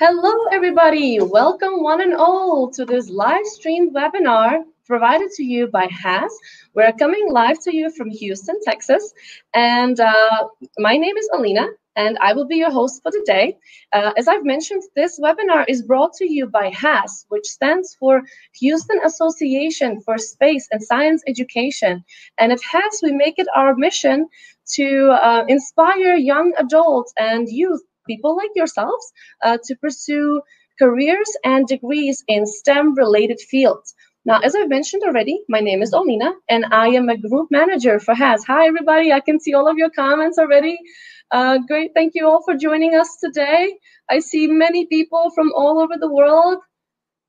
Hello, everybody. Welcome one and all to this live streamed webinar provided to you by HASSE. We're coming live to you from Houston, Texas. And my name is Olina, and I will be your host for today. As I've mentioned, this webinar is brought to you by HASSE, which stands for Houston Association for Space and Science Education. And at HASSE, we make it our mission to inspire young adults and youth, people like yourselves, to pursue careers and degrees in STEM-related fields. Now, as I've mentioned already, my name is Olina, and I am a group manager for HASSE. Hi, everybody. I can see all of your comments already. Great. Thank you all for joining us today. I see many people from all over the world.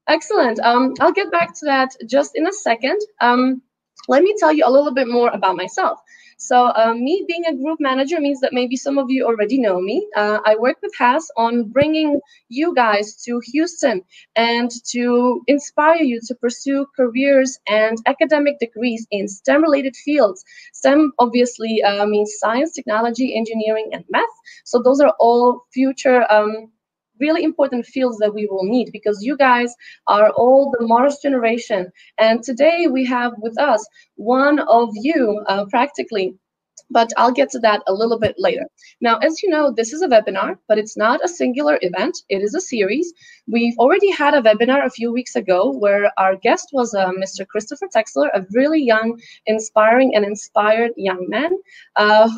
Excellent. I'll get back to that just in a second. Let me tell you a little bit more about myself. So me being a group manager means that maybe some of you already know me. I work with HASSE on bringing you guys to Houston and to inspire you to pursue careers and academic degrees in STEM-related fields. STEM obviously means science, technology, engineering, and math. So those are all future really important fields that we will need, because you guys are all the Mars generation. And today we have with us one of you practically, but I'll get to that a little bit later. Now, as you know, this is a webinar, but it's not a singular event. It is a series. We've already had a webinar a few weeks ago where our guest was Mr. Christopher Texler, a really young, inspiring and inspired young man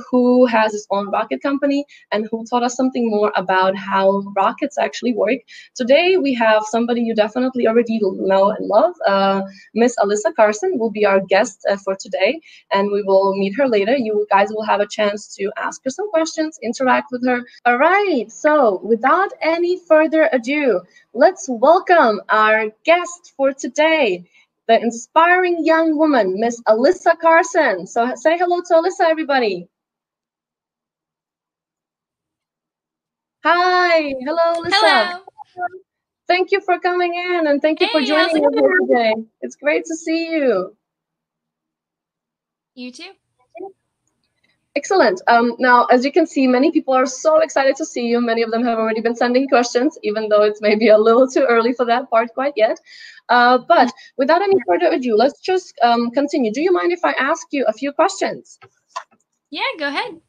who has his own rocket company and who taught us something more about how rockets actually work. Today, we have somebody you definitely already know and love. Miss Alyssa Carson will be our guest for today, and we will meet her later. You guys will have a chance to ask her some questions, interact with her. All right, so without any further ado, let's welcome our guest for today, the inspiring young woman, Miss Alyssa Carson. So say hello to Alyssa, everybody. Hi, hello, Alyssa. Hello. Thank you for coming in, and thank you for joining us here today. It's great to see you. You too. Excellent. Now, as you can see, many people are so excited to see you. Many of them have already been sending questions, even though it's maybe a little too early for that part quite yet. But without any further ado, let's just continue. Do you mind if I ask you a few questions? Yeah, go ahead.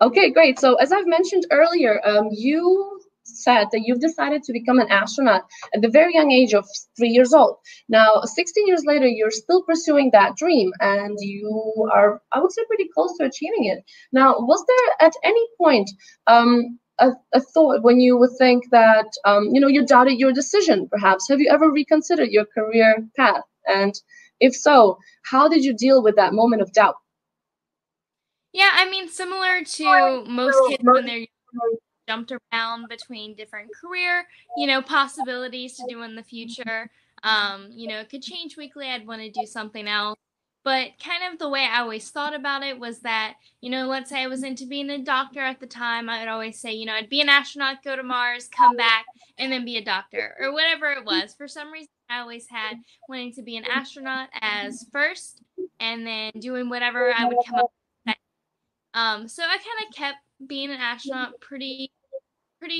Okay, great. So as I've mentioned earlier, you said that you've decided to become an astronaut at the very young age of 3 years old. Now, 16 years later, you're still pursuing that dream, and you are, I would say, pretty close to achieving it. Now, was there at any point a thought when you would think that, you know, you doubted your decision, perhaps? Have you ever reconsidered your career path? And if so, how did you deal with that moment of doubt? Yeah, I mean, similar to most kids when they're jumped around between different career, you know, possibilities to do in the future. You know, it could change weekly. I'd want to do something else. But kind of the way I always thought about it was that, you know, let's say I was into being a doctor at the time. I would always say, you know, I'd be an astronaut, go to Mars, come back, and then be a doctor or whatever it was. For some reason, I always had wanting to be an astronaut as first, and then doing whatever I would come up with. So I kind of kept being an astronaut pretty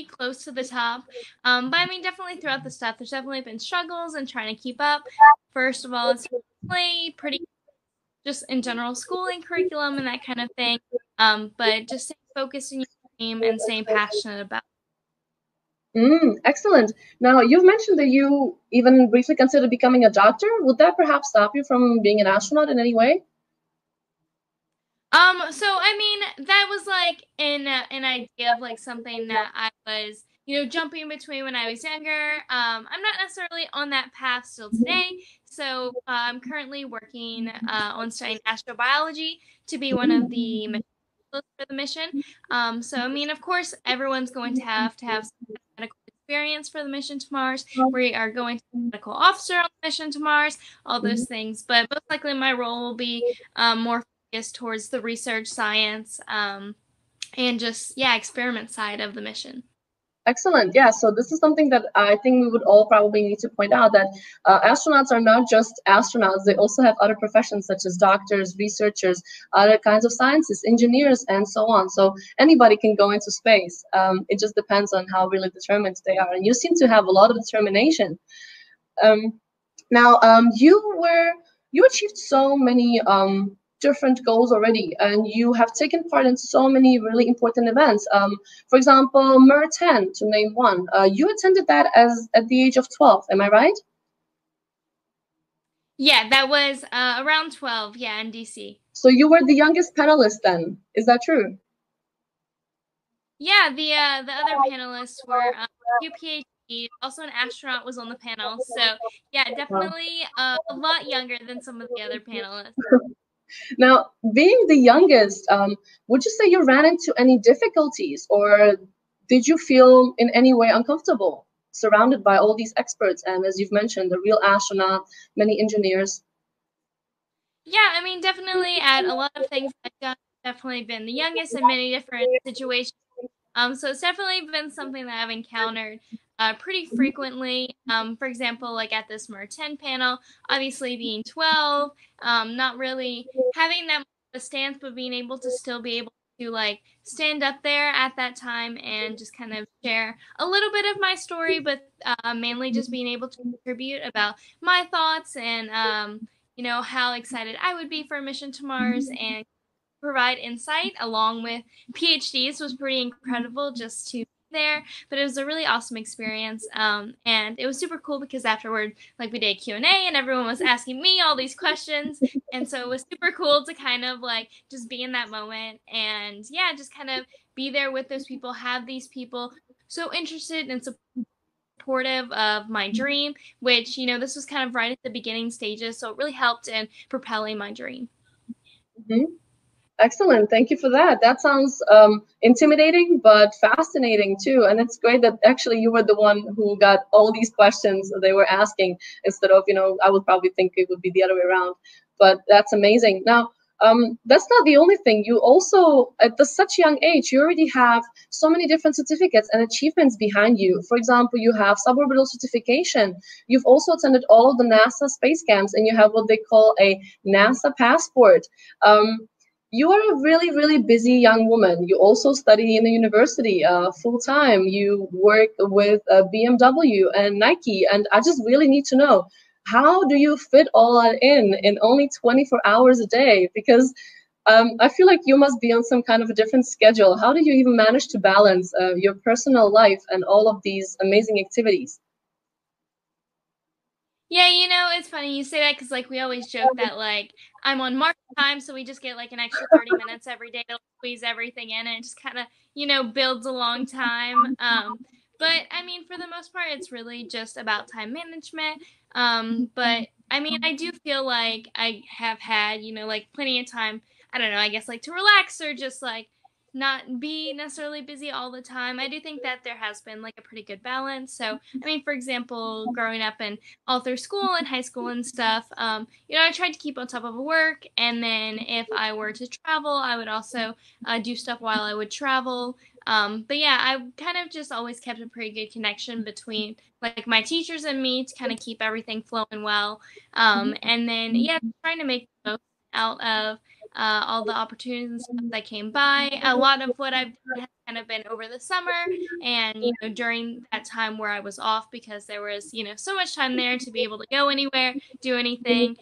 close to the top. But I mean, definitely throughout the stuff, there's definitely been struggles and trying to keep up. First of all, it's pretty just in general schooling curriculum and that kind of thing. But just stay focused on your dream and staying passionate about it. Excellent. Now, you've mentioned that you even briefly considered becoming a doctor. Would that perhaps stop you from being an astronaut in any way? So, I mean, that was like an idea of like something that I was, you know, jumping between when I was younger. I'm not necessarily on that path still today. So I'm currently working on studying astrobiology to be one of the missions for the mission. So, I mean, of course, everyone's going to have some medical experience for the mission to Mars. We are going to be a medical officer on the mission to Mars, all those things. But most likely my role will be more is towards the research, science, and just, yeah, experiment side of the mission. Excellent. Yeah, so this is something that I think we would all probably need to point out, that astronauts are not just astronauts. They also have other professions such as doctors, researchers, other kinds of sciences, engineers, and so on. So anybody can go into space. It just depends on how really determined they are. And you seem to have a lot of determination. You achieved so many different goals already, and you have taken part in so many really important events. For example, MER 10, to name one. You attended that at the age of 12, am I right? Yeah, that was around 12, yeah, in DC. So you were the youngest panelist then, is that true? Yeah, the other panelists were two PhDs. Also, an astronaut was on the panel. So, yeah, definitely a lot younger than some of the other panelists. Now, being the youngest, would you say you ran into any difficulties, or did you feel in any way uncomfortable, surrounded by all these experts and, as you've mentioned, the real astronaut, many engineers? Yeah, I mean, definitely at a lot of things I've done, I've definitely been the youngest in many different situations. So it's definitely been something that I've encountered pretty frequently. For example, like at this MER 10 panel, obviously being 12, not really having that much of a stance, but being able to still be able to like stand up there at that time and just kind of share a little bit of my story, but mainly just being able to contribute about my thoughts and, you know, how excited I would be for a mission to Mars, and provide insight along with PhDs was pretty incredible just to there, but it was a really awesome experience, and it was super cool because afterward, like, we did Q&A and everyone was asking me all these questions, and so it was super cool to kind of like just be in that moment and, yeah, just kind of be there with those people, have these people so interested and supportive of my dream, which, you know, this was kind of right at the beginning stages, so it really helped in propelling my dream. Mm-hmm. Excellent. Thank you for that. That sounds intimidating, but fascinating too. And it's great that actually you were the one who got all these questions they were asking instead of, you know, I would probably think it would be the other way around, but that's amazing. Now, that's not the only thing. You also, at such young age, you already have so many different certificates and achievements behind you. For example, you have suborbital certification. You've also attended all of the NASA space camps, and you have what they call a NASA passport. You are a really, really busy young woman. You also study in a university full-time. You work with BMW and Nike. And I just really need to know, how do you fit all that in only 24 hours a day? Because I feel like you must be on some kind of a different schedule. How do you even manage to balance your personal life and all of these amazing activities? Yeah, you know, it's funny you say that because, like, we always joke that, like, I'm on March time, so we just get, like, an extra 30 minutes every day to squeeze everything in, and it just kind of, you know, builds a long time. But, I mean, for the most part, it's really just about time management. But, I mean, I do feel like I have had, you know, like, plenty of time, I don't know, I guess, like, to relax or just, like, not be necessarily busy all the time. I do think that there has been like a pretty good balance. So, I mean, for example, growing up and all through school and high school and stuff, you know, I tried to keep on top of work. And then if I were to travel, I would also do stuff while I would travel. But yeah, I kind of just always kept a pretty good connection between like my teachers and me to kind of keep everything flowing well. And then, yeah, trying to make the most out of all the opportunities and stuff that came by. A lot of what I've done has kind of been over the summer and, you know, during that time where I was off, because there was, you know, so much time there to be able to go anywhere, do anything,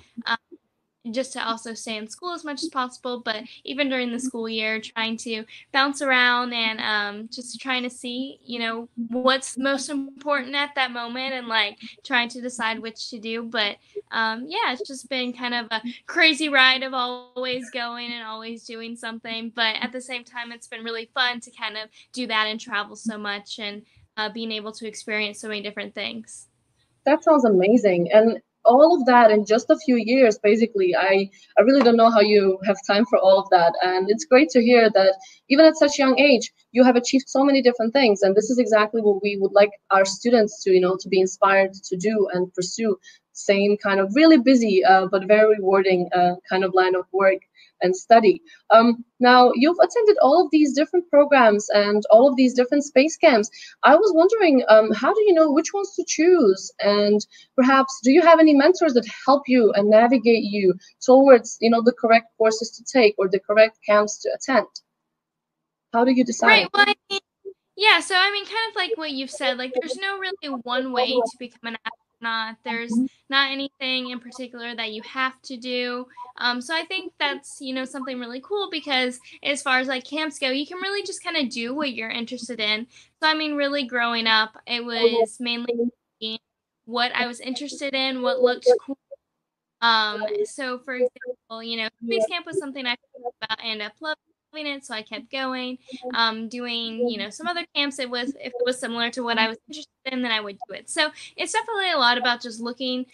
just to also stay in school as much as possible. But even during the school year, trying to bounce around and just trying to see, you know, what's most important at that moment and like trying to decide which to do. But yeah, it's just been kind of a crazy ride of always going and always doing something. But at the same time, it's been really fun to kind of do that and travel so much and being able to experience so many different things. That sounds amazing. And all of that in just a few years, basically. I really don't know how you have time for all of that. And it's great to hear that even at such young age, you have achieved so many different things. And this is exactly what we would like our students to, you know, to be inspired to do and pursue. Same kind of really busy, but very rewarding kind of line of work. and study. Now, you've attended all of these different programs and all of these different space camps. I was wondering, how do you know which ones to choose? And perhaps, do you have any mentors that help you and navigate you towards, you know, the correct courses to take or the correct camps to attend? How do you decide? Right, well, I mean, yeah, so I mean, kind of like what you've said, like there's no really one way to become an astronaut. There's not anything in particular that you have to do. So I think that's, you know, something really cool, because as far as like camps go, you can really just kind of do what you're interested in. So I mean, really growing up, it was mainly what I was interested in, what looked cool. So for example, you know, space camp was something I thought about and I loved it, so I kept going, doing, you know, some other camps. It was, if it was similar to what I was interested in, then I would do it. So it's definitely a lot about just looking,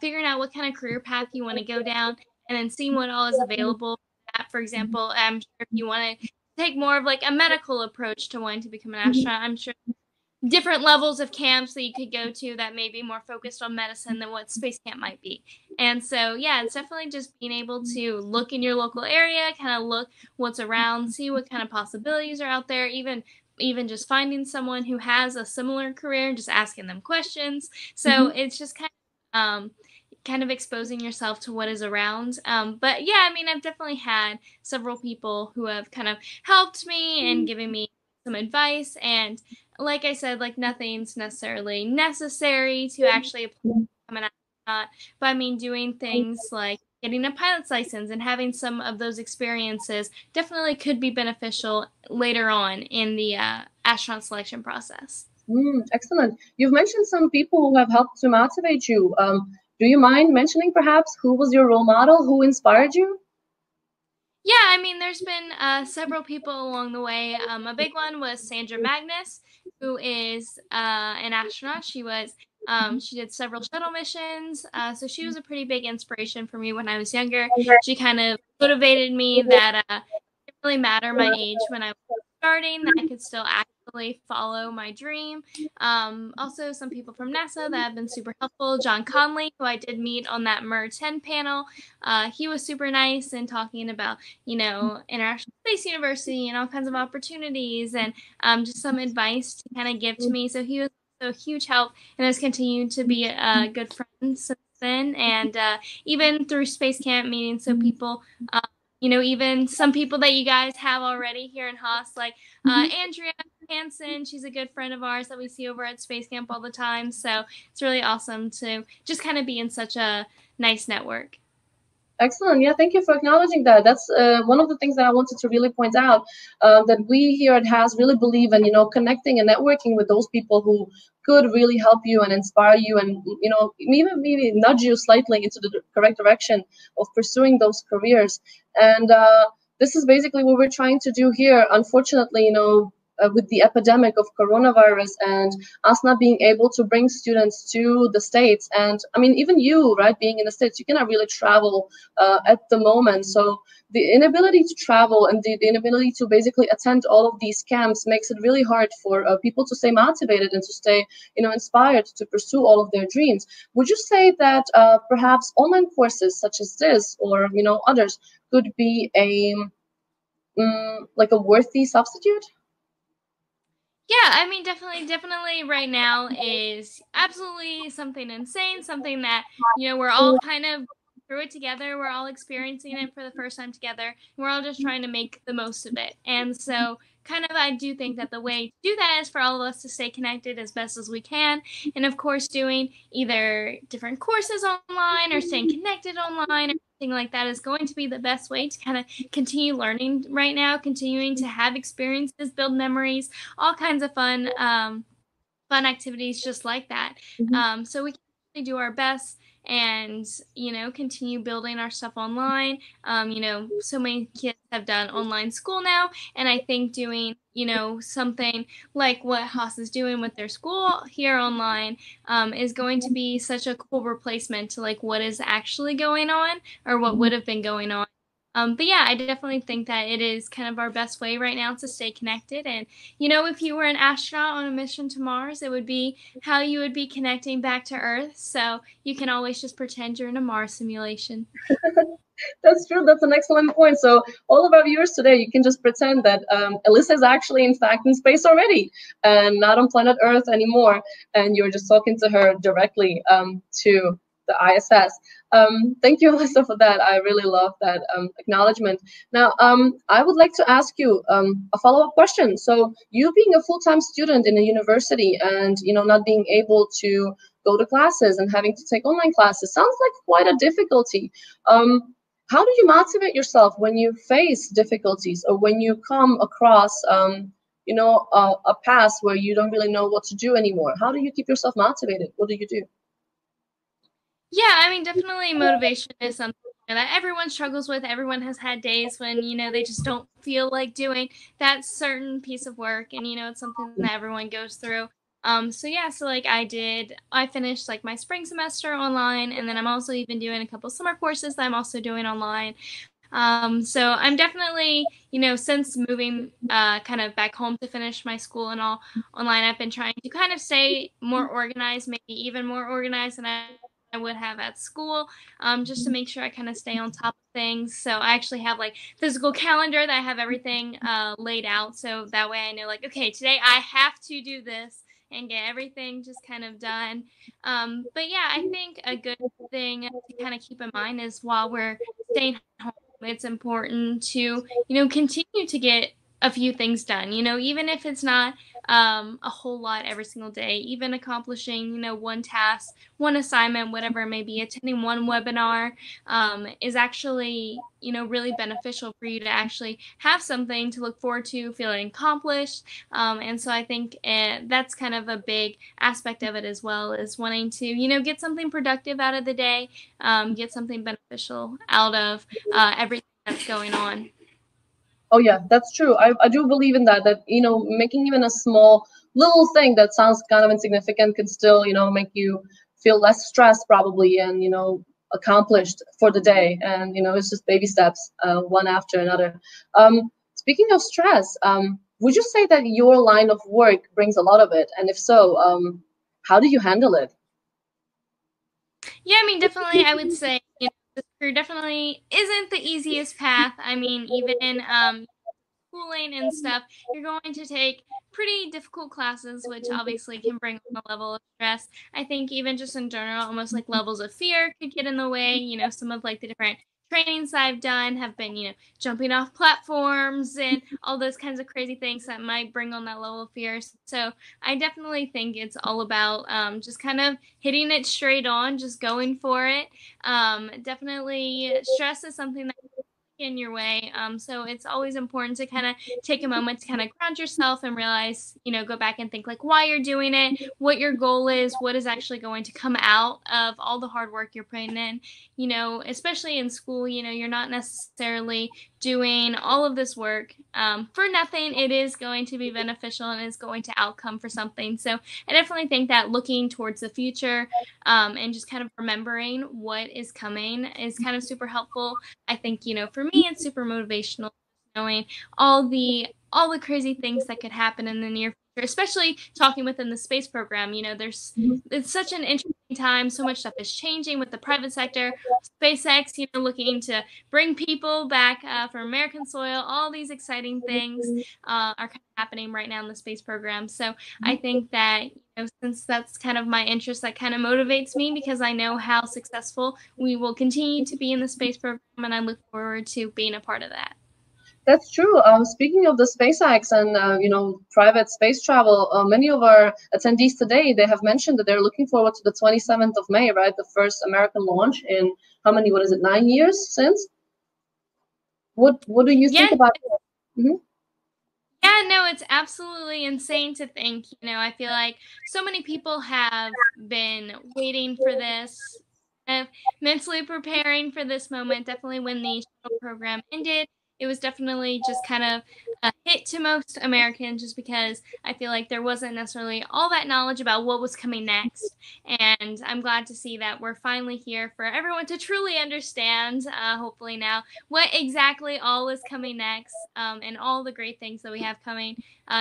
figuring out what kind of career path you want to go down, and then seeing what all is available. For example, I'm sure if you want to take more of like a medical approach to wanting to become an astronaut, I'm sure different levels of camps that you could go to that may be more focused on medicine than what space camp might be. And so, yeah, it's definitely just being able to look in your local area, kind of look what's around, see what kind of possibilities are out there, even just finding someone who has a similar career and just asking them questions. So it's just kind of exposing yourself to what is around. But yeah, I mean, I've definitely had several people who have kind of helped me and giving me some advice. And like I said, like nothing's necessarily necessary to actually apply to become an astronaut, but I mean, doing things like getting a pilot's license and having some of those experiences definitely could be beneficial later on in the astronaut selection process. Excellent. You've mentioned some people who have helped to motivate you. Do you mind mentioning perhaps who was your role model, who inspired you? Yeah, I mean, there's been several people along the way. A big one was Sandra Magnus, who is an astronaut. She did several shuttle missions, so she was a pretty big inspiration for me when I was younger. She kind of motivated me that it didn't really matter my age when I was starting, that I could still actually follow my dream. Also, some people from NASA that have been super helpful. John Conley, who I did meet on that MER 10 panel, he was super nice and talking about, you know, International Space University and all kinds of opportunities, and just some advice to kind of give to me. So he was a huge help and has continued to be a good friend since then. And even through space camp meetings, so people, you know, even some people that you guys have already here in HASSE, like Andrea Hansen, she's a good friend of ours that we see over at Space Camp all the time. So it's really awesome to just kind of be in such a nice network. Excellent. Yeah, thank you for acknowledging that. That's one of the things that I wanted to really point out, that we here at HASSE really believe in, you know, connecting and networking with those people who could really help you and inspire you and, you know, even maybe nudge you slightly into the correct direction of pursuing those careers. And this is basically what we're trying to do here. Unfortunately, you know, with the epidemic of coronavirus and us not being able to bring students to the States. And I mean, even you, right, being in the States, you cannot really travel at the moment. So the inability to travel and the inability to basically attend all of these camps makes it really hard for people to stay motivated and to stay, you know, inspired to pursue all of their dreams. Would you say that perhaps online courses such as this or, you know, others could be a, like a worthy substitute? Yeah, I mean, definitely right now is absolutely something insane, something that, you know, we're all kind of through it together. We're all experiencing it for the first time together. We're all just trying to make the most of it. And so kind of, I do think that the way to do that is for all of us to stay connected as best as we can. And of course, doing either different courses online or staying connected online or thing like that is going to be the best way to kind of continue learning right now, continuing to have experiences, build memories, all kinds of fun, fun activities just like that. So we can do our best and, you know, continue building our stuff online. You know, so many kids have done online school now, and I think doing, you know, something like what HASSE is doing with their school here online is going to be such a cool replacement to like what is actually going on or what would have been going on. But yeah, I definitely think that it is kind of our best way right now to stay connected. And, you know, if you were an astronaut on a mission to Mars, it would be how you would be connecting back to Earth. So you can always just pretend you're in a Mars simulation. That's true. That's an excellent point. So all of our viewers today, you can just pretend that Alyssa is actually, in fact, in space already and not on planet Earth anymore. And you're just talking to her directly to the ISS. Thank you, Alyssa, for that. I really love that acknowledgement. Now, I would like to ask you a follow-up question. So you being a full-time student in a university and, you know, not being able to go to classes and having to take online classes sounds like quite a difficulty. How do you motivate yourself when you face difficulties or when you come across, you know, a path where you don't really know what to do anymore? How do you keep yourself motivated? What do you do? Yeah, I mean, definitely motivation is something that everyone struggles with. Everyone has had days when, you know, they just don't feel like doing that certain piece of work. And, you know, it's something that everyone goes through. So yeah, so like I finished like my spring semester online, and then I'm also even doing a couple summer courses that I'm also doing online. So I'm definitely, you know, since moving kind of back home to finish my school and all online, I've been trying to kind of stay more organized, maybe even more organized than I would have at school, just to make sure I kind of stay on top of things. So I actually have like physical calendar that I have everything laid out. So that way I know like, okay, today I have to do this and get everything just kind of done. But yeah, I think a good thing to kind of keep in mind is while we're staying home, it's important to, you know, continue to get a few things done, you know, even if it's not a whole lot every single day, even accomplishing, you know, one task, one assignment, whatever it may be, attending one webinar is actually, you know, really beneficial for you to actually have something to look forward to, feeling accomplished. And so I think that's kind of a big aspect of it as well, is wanting to, you know, get something productive out of the day, get something beneficial out of everything that's going on. Oh, yeah, that's true. I do believe in that, that, you know, making even a small little thing that sounds kind of insignificant can still, you know, make you feel less stressed probably and, you know, accomplished for the day. And, you know, it's just baby steps, one after another. Speaking of stress, would you say that your line of work brings a lot of it? And if so, how do you handle it? Yeah, I mean, definitely, I would say, you know, career definitely isn't the easiest path. I mean, even schooling and stuff, you're going to take pretty difficult classes, which obviously can bring on a level of stress. I think even just in general, almost like levels of fear could get in the way. You know, some of like the different trainings I've done have been, you know, jumping off platforms and all those kinds of crazy things that might bring on that level of fear. So I definitely think it's all about just kind of hitting it straight on, just going for it. Definitely stress is something that in your way. So it's always important to kind of take a moment to kind of ground yourself and realize, you know, go back and think like why you're doing it, what your goal is, what is actually going to come out of all the hard work you're putting in, you know, especially in school, you know, you're not necessarily doing all of this work for nothing. It is going to be beneficial and is going to outcome for something. So I definitely think that looking towards the future and just kind of remembering what is coming is kind of super helpful. I think, you know, for me, it's super motivational knowing all the crazy things that could happen in the near future, especially talking within the space program. You know, there's it's such an interesting time. So much stuff is changing with the private sector, SpaceX, you know, looking to bring people back from American soil. All these exciting things are kind of happening right now in the space program. So I think that, you know, since that's kind of my interest, that kind of motivates me because I know how successful we will continue to be in the space program, and I look forward to being a part of that. That's true. Speaking of the SpaceX and, you know, private space travel, many of our attendees today, they have mentioned that they're looking forward to the 27th of May, right? The first American launch in how many, what is it, 9 years since? What do you think about it? Mm-hmm. Yeah, no, it's absolutely insane to think, you know, I feel like so many people have been waiting for this, mentally preparing for this moment, definitely when the shuttle program ended. it was definitely just kind of a hit to most Americans, just because I feel like there wasn't necessarily all that knowledge about what was coming next. And I'm glad to see that we're finally here for everyone to truly understand, hopefully now, what exactly all is coming next, and all the great things that we have coming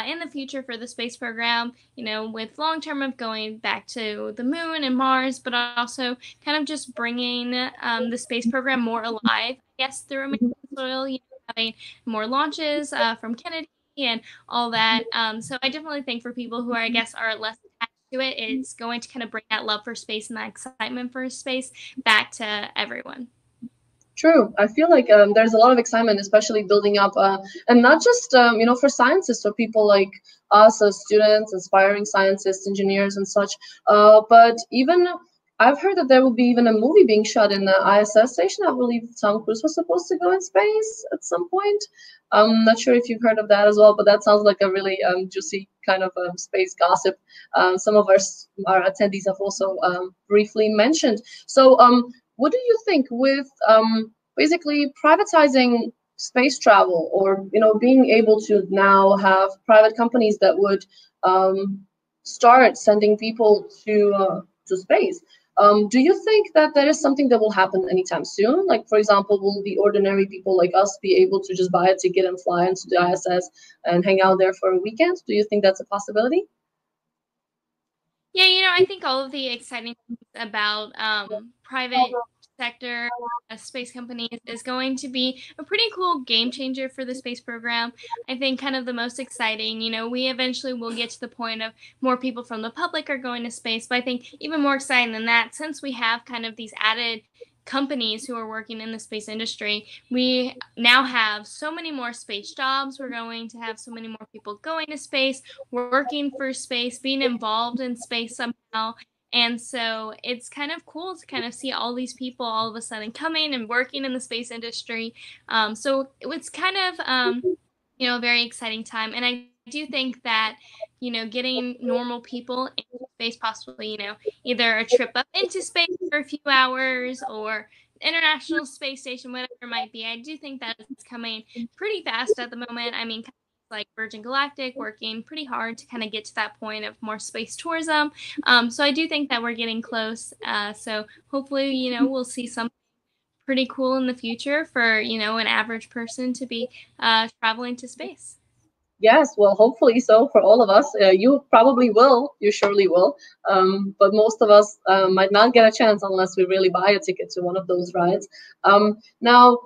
in the future for the space program, you know, with long term of going back to the moon and Mars, but also kind of just bringing the space program more alive, yes, through American soil, you know, having more launches from Kennedy and all that. So I definitely think for people who are, I guess, are less attached to it, it's going to kind of bring that love for space and that excitement for space back to everyone. True. I feel like there's a lot of excitement, especially building up, and not just, you know, for scientists, for people like us as students, aspiring scientists, engineers and such, but even I've heard that there will be even a movie being shot in the ISS station. I believe Tom Cruise was supposed to go in space at some point. I'm not sure if you've heard of that as well, but that sounds like a really juicy kind of space gossip. Some of our attendees have also briefly mentioned. So what do you think with basically privatizing space travel, or, you know, being able to now have private companies that would start sending people to space? Do you think that there is something that will happen anytime soon? Like, for example, will the ordinary people like us be able to just buy a ticket and fly into the ISS and hang out there for a weekend? Do you think that's a possibility? Yeah, you know, I think all of the exciting things about private sector space companies is going to be a pretty cool game changer for the space program. I think kind of the most exciting, you know, we eventually will get to the point of more people from the public are going to space, but I think even more exciting than that, since we have kind of these added companies who are working in the space industry, we now have so many more space jobs. We're going to have so many more people going to space, working for space, being involved in space somehow. And so it's kind of cool to kind of see all these people all of a sudden coming and working in the space industry. So it's kind of, you know, a very exciting time. And I do think that, you know, getting normal people into space, possibly, you know, either a trip up into space for a few hours or International Space Station, whatever it might be, I do think that it's coming pretty fast at the moment. I mean, like Virgin Galactic working pretty hard to kind of get to that point of more space tourism. So I do think that we're getting close. So hopefully, you know, we'll see something pretty cool in the future for, you know, an average person to be traveling to space. Yes, well, hopefully so for all of us. You probably will, you surely will, but most of us might not get a chance unless we really buy a ticket to one of those rides. Now,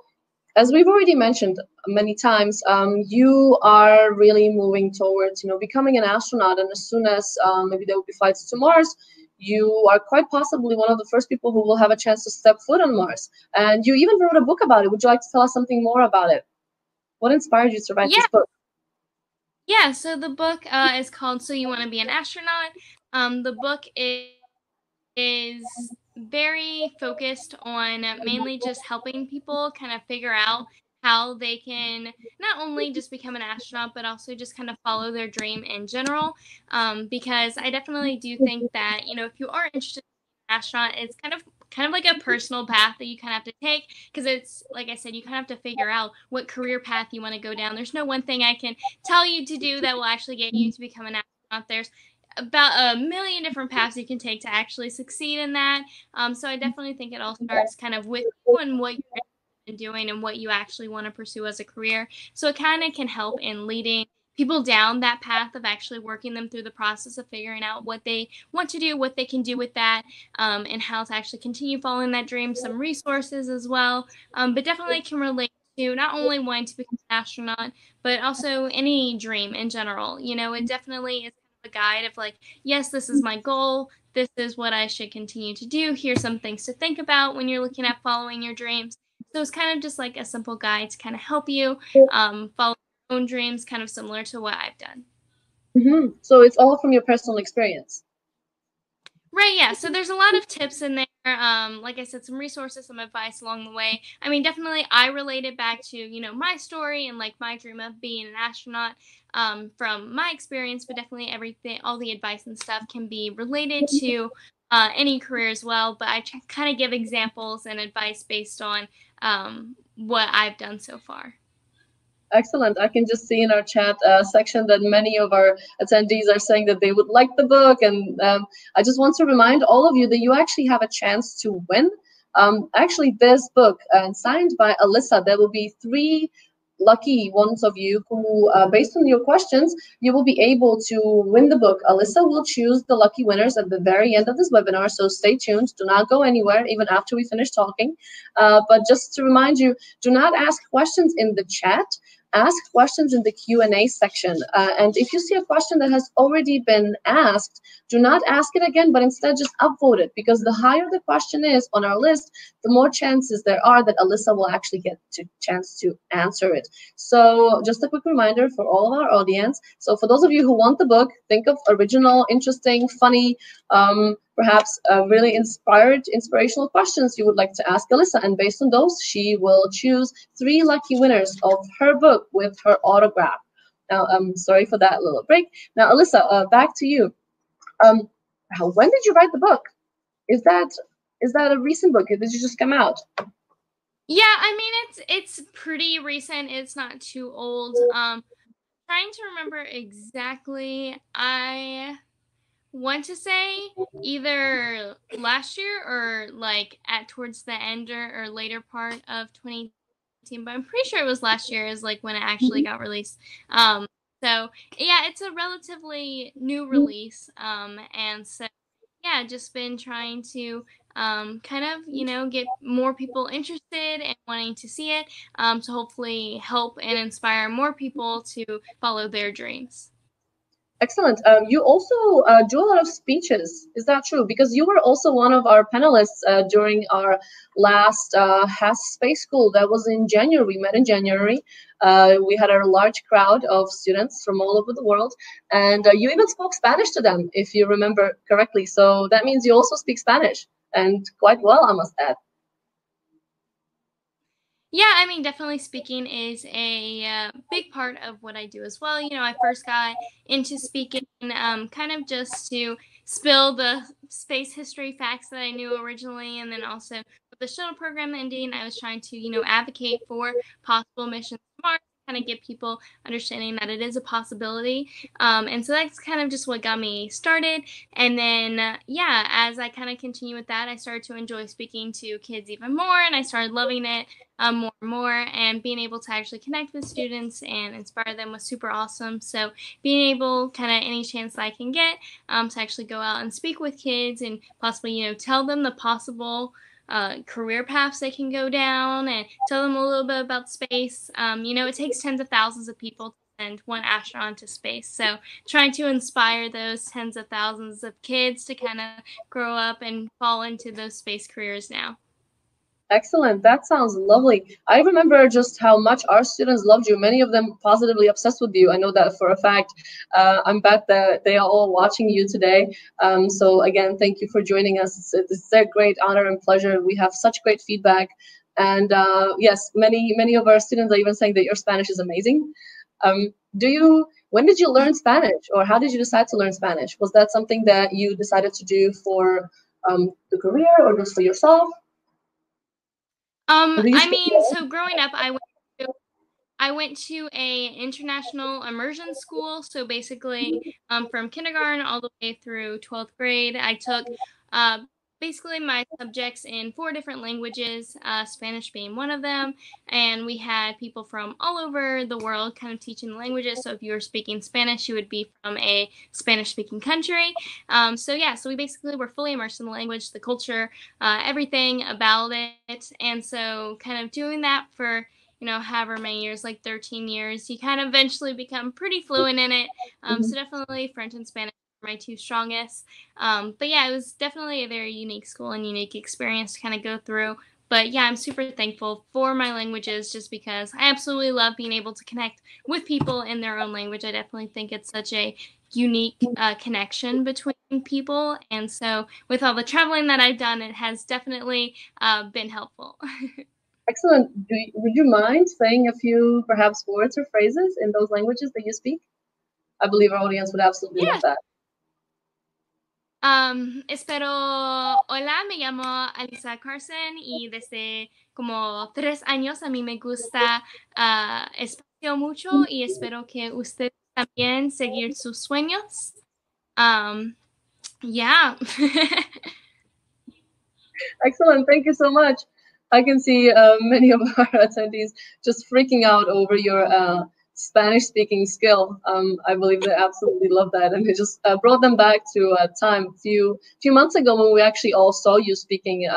as we've already mentioned many times, you are really moving towards, you know, becoming an astronaut, and as soon as maybe there will be flights to Mars, you are quite possibly one of the first people who will have a chance to step foot on Mars. And you even wrote a book about it. Would you like to tell us something more about it? What inspired you to write this book? Yeah, so the book is called So You Wanna to Be an Astronaut. The book is very focused on mainly just helping people kind of figure out how they can not only just become an astronaut, but also just kind of follow their dream in general. Because I definitely do think that, you know, if you are interested in an astronaut, it's kind of like a personal path that you kind of have to take, because it's, like I said, you kind of have to figure out what career path you want to go down. There's no one thing I can tell you to do that will actually get you to become an astronaut. There's about a million different paths you can take to actually succeed in that. So I definitely think it all starts kind of with you and what you're interested in doing and what you actually want to pursue as a career. So it kind of can help in leading people down that path of actually working them through the process of figuring out what they want to do, what they can do with that, and how to actually continue following that dream, some resources as well. But definitely can relate to not only wanting to become an astronaut, but also any dream in general. You know, it definitely is a guide of like, yes, this is my goal, this is what I should continue to do, here's some things to think about when you're looking at following your dreams. So it's kind of just like a simple guide to kind of help you follow your own dreams, kind of similar to what I've done. Mm-hmm. So it's all from your personal experience. Right, yeah. So there's a lot of tips in there. Like I said, some resources, some advice along the way. I mean, definitely I relate it back to, you know, my story and like my dream of being an astronaut from my experience, but definitely everything, all the advice and stuff can be related to any career as well. But I kind of give examples and advice based on what I've done so far. Excellent. I can just see in our chat section that many of our attendees are saying that they would like the book. And I just want to remind all of you that you actually have a chance to win. Actually, this book, signed by Alyssa, there will be 3 lucky ones of you who, based on your questions, you will be able to win the book. Alyssa will choose the lucky winners at the very end of this webinar, so stay tuned. Do not go anywhere, even after we finish talking. But just to remind you, do not ask questions in the chat. Ask questions in the Q&A section. And if you see a question that has already been asked, do not ask it again, but instead just upvote it, because the higher the question is on our list, the more chances there are that Alyssa will actually get a chance to answer it. So just a quick reminder for all of our audience. So for those of you who want the book, think of original, interesting, funny, perhaps really inspirational questions you would like to ask Alyssa. And based on those, she will choose 3 lucky winners of her book with her autograph. Now, I'm sorry for that little break. Now, Alyssa, back to you. When did you write the book? Is that a recent book? Did you just come out? Yeah, I mean, it's pretty recent. It's not too old. Trying to remember exactly. I want to say either last year or like towards the end or later part of 2018, but I'm pretty sure it was last year is like when it actually got released. So yeah, it's a relatively new release. And so yeah, just been trying to kind of, you know, get more people interested and wanting to see it, to hopefully help and inspire more people to follow their dreams. Excellent. You also do a lot of speeches. Is that true? Because you were also one of our panelists during our last HASSE Space School. That was in January. We met in January. We had a large crowd of students from all over the world. And you even spoke Spanish to them, if you remember correctly. So that means you also speak Spanish, and quite well, I must add. Yeah, I mean, definitely speaking is a big part of what I do as well. You know, I first got into speaking kind of just to spill the space history facts that I knew originally. And then also with the shuttle program ending, I was trying to, you know, advocate for possible missions to Mars, kind of get people understanding that it is a possibility. And so that's kind of just what got me started. And then, yeah, as I kind of continue with that, I started to enjoy speaking to kids even more, and I started loving it. More and more, and being able to actually connect with students and inspire them was super awesome. So being able, kind of any chance that I can get, to actually go out and speak with kids and possibly, you know, tell them the possible career paths they can go down and tell them a little bit about space. You know, it takes tens of thousands of people to send one astronaut to space. So trying to inspire those tens of thousands of kids to kind of grow up and fall into those space careers now. Excellent. That sounds lovely. I remember just how much our students loved you. Many of them positively obsessed with you. I know that for a fact. I'm glad that they are all watching you today. So again, thank you for joining us. It's a great honor and pleasure. We have such great feedback. And yes, many of our students are even saying that your Spanish is amazing. When did you learn Spanish, or how did you decide to learn Spanish? Was that something that you decided to do for the career, or just for yourself? I mean, so growing up, I went to an international immersion school. So basically, from kindergarten all the way through 12th grade, I took basically my subjects in 4 different languages, Spanish being one of them. And we had people from all over the world kind of teaching the languages. So if you were speaking Spanish, you would be from a Spanish-speaking country. So yeah, so we basically were fully immersed in the language, the culture, everything about it. And so kind of doing that for, you know, however many years, like 13 years, you kind of eventually become pretty fluent in it. So definitely French and Spanish are my 2 strongest. But yeah, it was definitely a very unique school and unique experience to kind of go through. But yeah, I'm super thankful for my languages, just because I absolutely love being able to connect with people in their own language. I definitely think it's such a unique connection between people. And so with all the traveling that I've done, it has definitely been helpful. Excellent. Would you mind saying a few, perhaps, words or phrases in those languages that you speak? I believe our audience would absolutely love that. Espero, hola, me llamo Alyssa Carson y desde como 3 años a mí me gusta mucho y espero que ustedes también seguir sus sueños. Yeah. Excellent. Thank you so much. I can see many of our attendees just freaking out over your Spanish-speaking skill. I believe they absolutely love that, and it just brought them back to a time a few months ago when we actually all saw you speaking,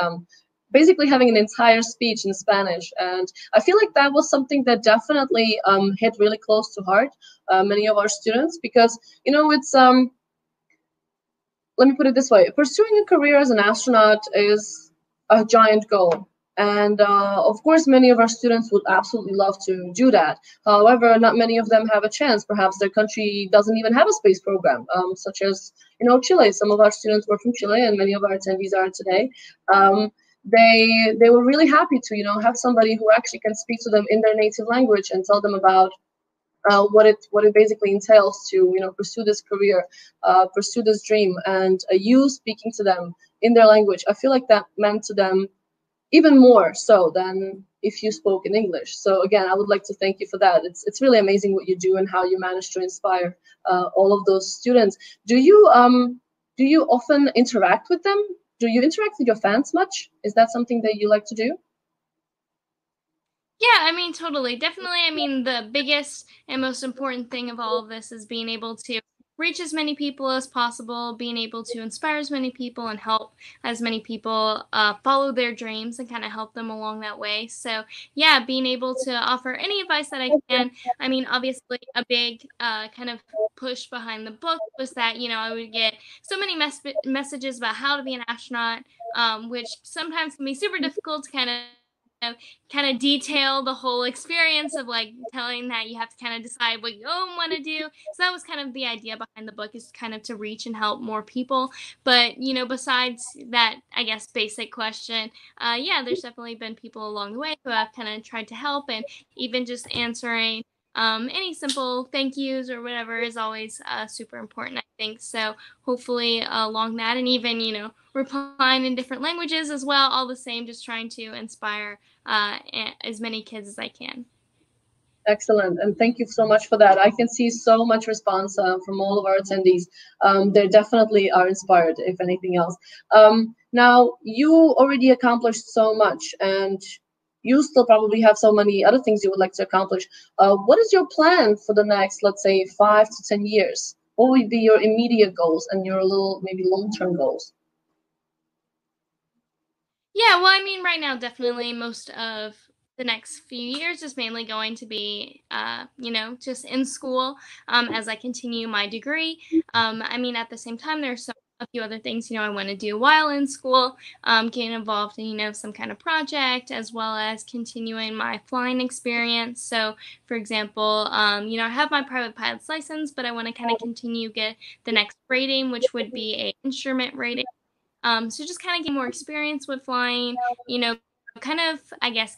basically having an entire speech in Spanish. And I feel like that was something that definitely hit really close to heart many of our students, because you know it's. Let me put it this way: pursuing a career as an astronaut is a giant goal. And of course, many of our students would absolutely love to do that. However, not many of them have a chance. Perhaps their country doesn't even have a space program, such as Chile. Some of our students were from Chile, and many of our attendees are today. They were really happy to have somebody who actually can speak to them in their native language and tell them about what it basically entails to pursue this career, pursue this dream. And you speaking to them in their language, I feel like that meant to them even more so than if you spoke in English. So again, I would like to thank you for that. It's really amazing what you do and how you manage to inspire all of those students. Do you often interact with them? Do you interact with your fans much? Is that something that you like to do? Yeah, I mean, totally. Definitely. I mean, the biggest and most important thing of all of this is being able to reach as many people as possible, being able to inspire as many people and help as many people follow their dreams and kind of help them along that way. So yeah, being able to offer any advice that I can. I mean, obviously a big kind of push behind the book was that, I would get so many messages about how to be an astronaut, which sometimes can be super difficult to kind of detail the whole experience of like telling that you have to kind of decide what you own want to do. So that was kind of the idea behind the book, is kind of to reach and help more people. But besides that, I guess basic question, yeah, there's definitely been people along the way who I've kind of tried to help, and even just answering any simple thank yous or whatever is always super important, I think. So hopefully along that, and even replying in different languages as well, all the same, just trying to inspire as many kids as I can. Excellent, and thank you so much for that. I can see so much response from all of our attendees. They definitely are inspired, if anything else. Now, you already accomplished so much, and you still probably have so many other things you would like to accomplish. What is your plan for the next, let's say, 5 to 10 years? What would be your immediate goals and your little, maybe long-term goals? Yeah, well, I mean, right now, definitely most of the next few years is mainly going to be, just in school as I continue my degree. I mean, at the same time, there are a few other things, I want to do while in school, getting involved in, some kind of project, as well as continuing my flying experience. So, for example, I have my private pilot's license, but I want to kind of continue get the next rating, which would be an instrument rating. So just kind of get more experience with flying, kind of, I guess,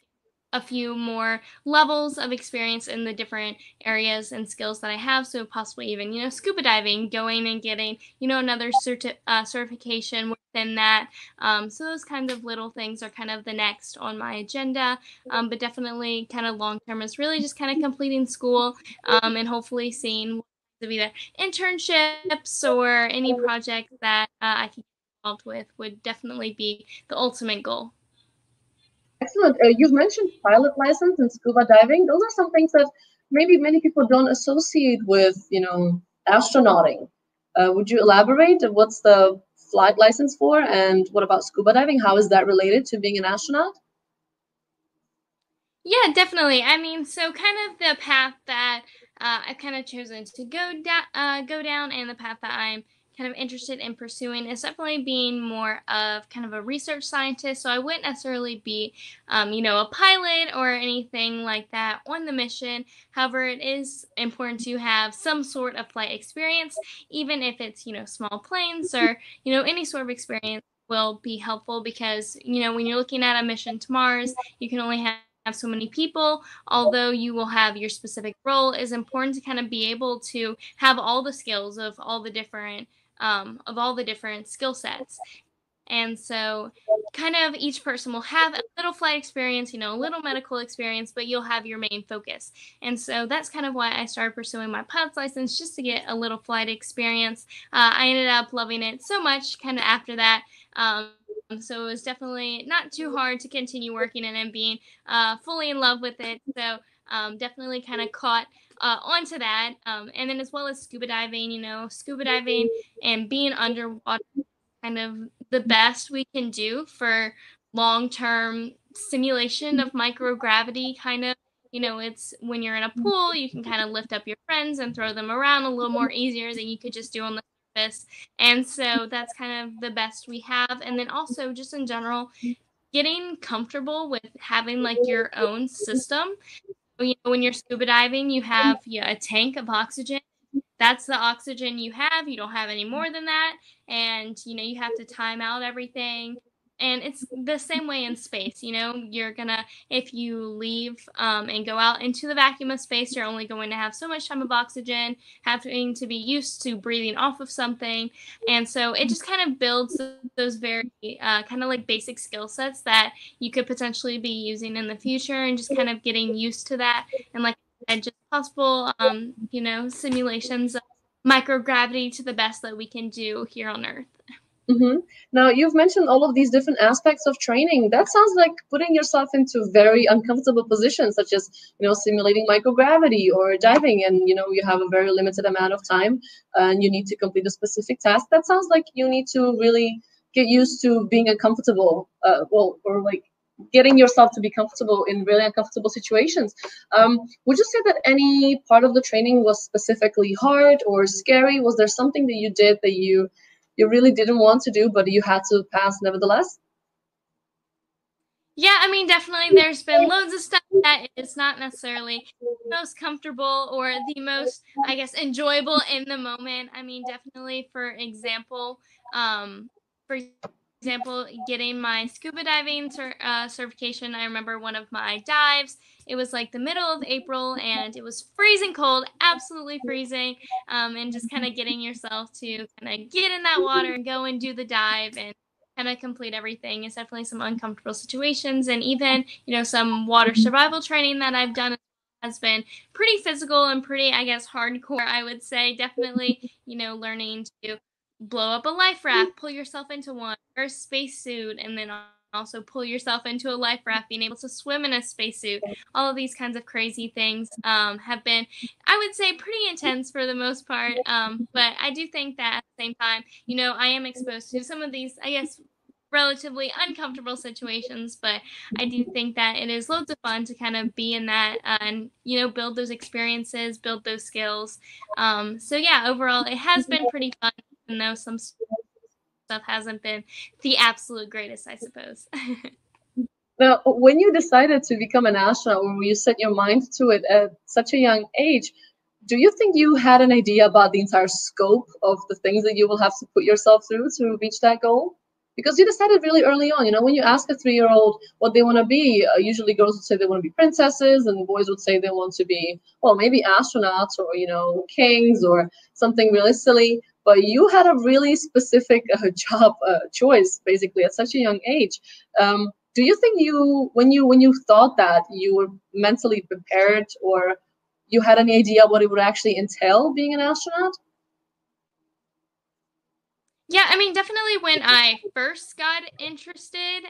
a few more levels of experience in the different areas and skills that I have. So possibly even, scuba diving, going and getting, another certification within that. So those kinds of little things are kind of the next on my agenda. But definitely kind of long term is really just kind of completing school and hopefully seeing either internships or any project that I can with would definitely be the ultimate goal. Excellent. You've mentioned pilot license and scuba diving. Those are some things that maybe many people don't associate with, astronauting. Would you elaborate? What's the flight license for, and what about scuba diving? How is that related to being an astronaut? Yeah, definitely. I mean, so kind of the path that I've kind of chosen to go down, and the path that I'm kind of interested in pursuing, is definitely being more of kind of a research scientist. So I wouldn't necessarily be, a pilot or anything like that on the mission. However, it is important to have some sort of flight experience, even if it's, small planes or, any sort of experience will be helpful, because, when you're looking at a mission to Mars, you can only have so many people. Although you will have your specific role, is important to kind of be able to have all the skills of all the different skill sets. And so kind of each person will have a little flight experience, you know, a little medical experience, but you'll have your main focus. And so that's kind of why I started pursuing my pilot's license, just to get a little flight experience. I ended up loving it so much kind of after that. So it was definitely not too hard to continue working in and being fully in love with it. So definitely kind of caught onto that. And then as well as scuba diving, you know, scuba diving and being underwater, kind of the best we can do for long-term simulation of microgravity, kind of, you know, it's when you're in a pool, you can kind of lift up your friends and throw them around a little more easier than you could just do on the surface. And so that's kind of the best we have. And then also just in general, getting comfortable with having like your own system. You know, when you're scuba diving, you have a tank of oxygen. That's the oxygen you have. You don't have any more than that. And, you know, you have to time out everything. And it's the same way in space. You know, you're going to, if you leave and go out into the vacuum of space, you're only going to have so much time of oxygen, having to be used to breathing off of something. And so it just kind of builds those very kind of like basic skill sets that you could potentially be using in the future, and just kind of getting used to that. And like I said, just possible, you know, simulations of microgravity to the best that we can do here on Earth. Mm-hmm. Now, you've mentioned all of these different aspects of training. That sounds like putting yourself into very uncomfortable positions, such as, you know, simulating microgravity or diving, and, you know, you have a very limited amount of time and you need to complete a specific task. That sounds like you need to really get used to being uncomfortable, or like getting yourself to be comfortable in really uncomfortable situations. Would you say that any part of the training was specifically hard or scary? Was there something that you did that you really didn't want to do, but you had to pass nevertheless? Yeah, I mean, definitely there's been loads of stuff that is not necessarily the most comfortable or the most, I guess, enjoyable in the moment. I mean, definitely, for example, getting my scuba diving certification, I remember one of my dives, it was like the middle of April and it was freezing cold, absolutely freezing, and just kind of getting yourself to kind of get in that water and go and do the dive and kind of complete everything. It's definitely some uncomfortable situations, and even, you know, some water survival training that I've done has been pretty physical and pretty, I guess, hardcore, I would say. Definitely, you know, learning to blow up a life raft, pull yourself into one, or a spacesuit, and then also pull yourself into a life raft, being able to swim in a spacesuit. All of these kinds of crazy things have been, I would say, pretty intense for the most part. But I do think that at the same time, you know, I am exposed to some of these, I guess, relatively uncomfortable situations, but I do think that it is loads of fun to kind of be in that and, you know, build those experiences, build those skills. So yeah, overall, it has been pretty fun. Even though some stuff hasn't been the absolute greatest, I suppose. Now, when you decided to become an astronaut, or you set your mind to it at such a young age, do you think you had an idea about the entire scope of the things that you will have to put yourself through to reach that goal? Because you decided really early on. You know, when you ask a 3-year-old what they want to be, usually girls would say they want to be princesses, and boys would say they want to be, well, maybe astronauts or, you know, kings or something really silly. But you had a really specific job choice, basically, at such a young age. Do you think when you thought that, you were mentally prepared, or you had any idea what it would actually entail being an astronaut? Yeah, I mean, definitely when I first got interested,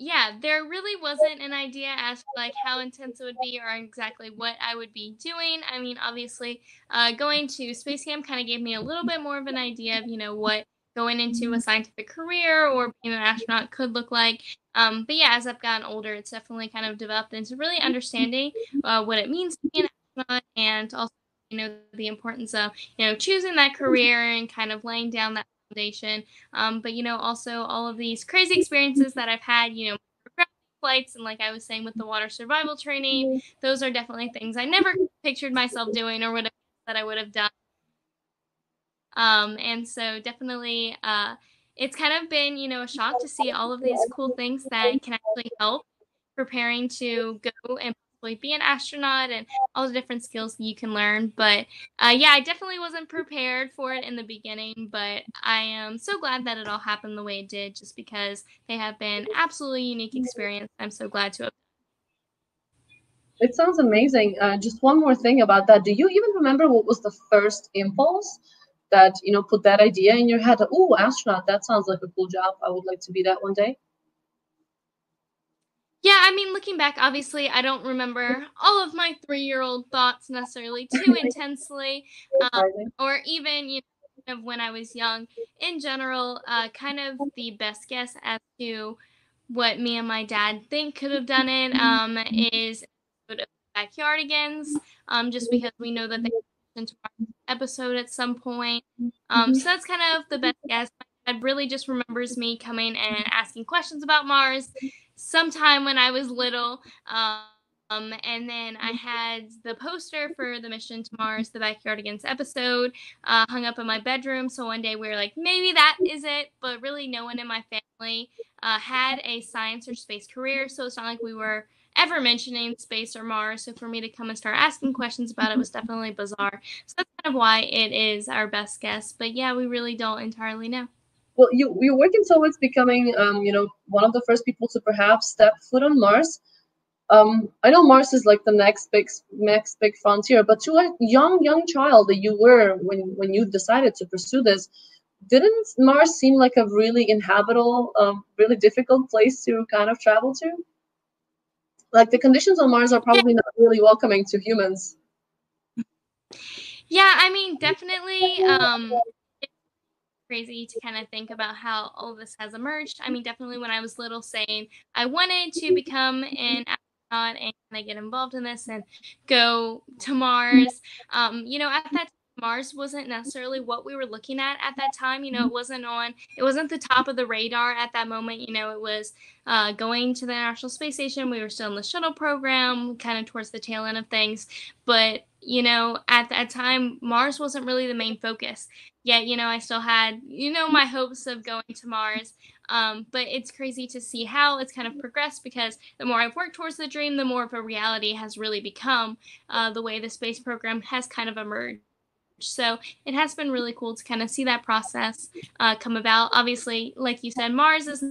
yeah, there really wasn't an idea as to like how intense it would be or exactly what I would be doing. I mean, obviously, going to Space Camp kind of gave me a little bit more of an idea of, you know, what going into a scientific career or being an astronaut could look like. But yeah, as I've gotten older, it's definitely kind of developed into really understanding what it means to be an astronaut, and also, you know, the importance of, you know, choosing that career and kind of laying down that foundation. But, you know, also all of these crazy experiences that I've had, you know, flights and like I was saying with the water survival training, those are definitely things I never pictured myself doing or would have that I would have done. And so definitely it's kind of been, you know, a shock to see all of these cool things that can actually help preparing to go and possibly be an astronaut and all the different skills you can learn. But yeah, I definitely wasn't prepared for it in the beginning, but I am so glad that it all happened the way it did, just because they have been absolutely unique experience. I'm so glad to have. It sounds amazing. Just one more thing about that. Do you even remember what was the first impulse that, you know, put that idea in your head? Oh, astronaut, that sounds like a cool job. I would like to be that one day. Yeah, I mean, looking back, obviously, I don't remember all of my three-year-old thoughts necessarily too intensely, or even, you know, of when I was young. In general, kind of the best guess as to what me and my dad think could have done it is Backyardigans, just because we know that they listened to our episode at some point. So that's kind of the best guess. My dad really just remembers me coming and asking questions about Mars sometime when I was little, and then I had the poster for the mission to Mars, the Backyardigans episode, hung up in my bedroom. So one day we were like, maybe that is it, but really no one in my family had a science or space career, so it's not like we were ever mentioning space or Mars. So for me to come and start asking questions about it was definitely bizarre. So that's kind of why it is our best guess. But yeah, we really don't entirely know. Well, you're working towards becoming, you know, one of the first people to perhaps step foot on Mars. I know Mars is like the next big frontier, but you were a young child that you were when you decided to pursue this. Didn't Mars seem like a really inhabitable, really difficult place to kind of travel to? Like the conditions on Mars are probably not really welcoming to humans. Yeah, I mean, definitely. Crazy to kind of think about how all this has emerged. I mean, definitely when I was little saying I wanted to become an astronaut and I get involved in this and go to Mars. You know, at that time, Mars wasn't necessarily what we were looking at that time. You know, it wasn't the top of the radar at that moment. You know, it was going to the International Space Station. We were still in the shuttle program, kind of towards the tail end of things. But, you know, at that time, Mars wasn't really the main focus. Yet, you know, I still had, you know, my hopes of going to Mars. But it's crazy to see how it's kind of progressed, because the more I've worked towards the dream, the more of a reality has really become the way the space program has kind of emerged. So it has been really cool to kind of see that process come about. Obviously, like you said, Mars is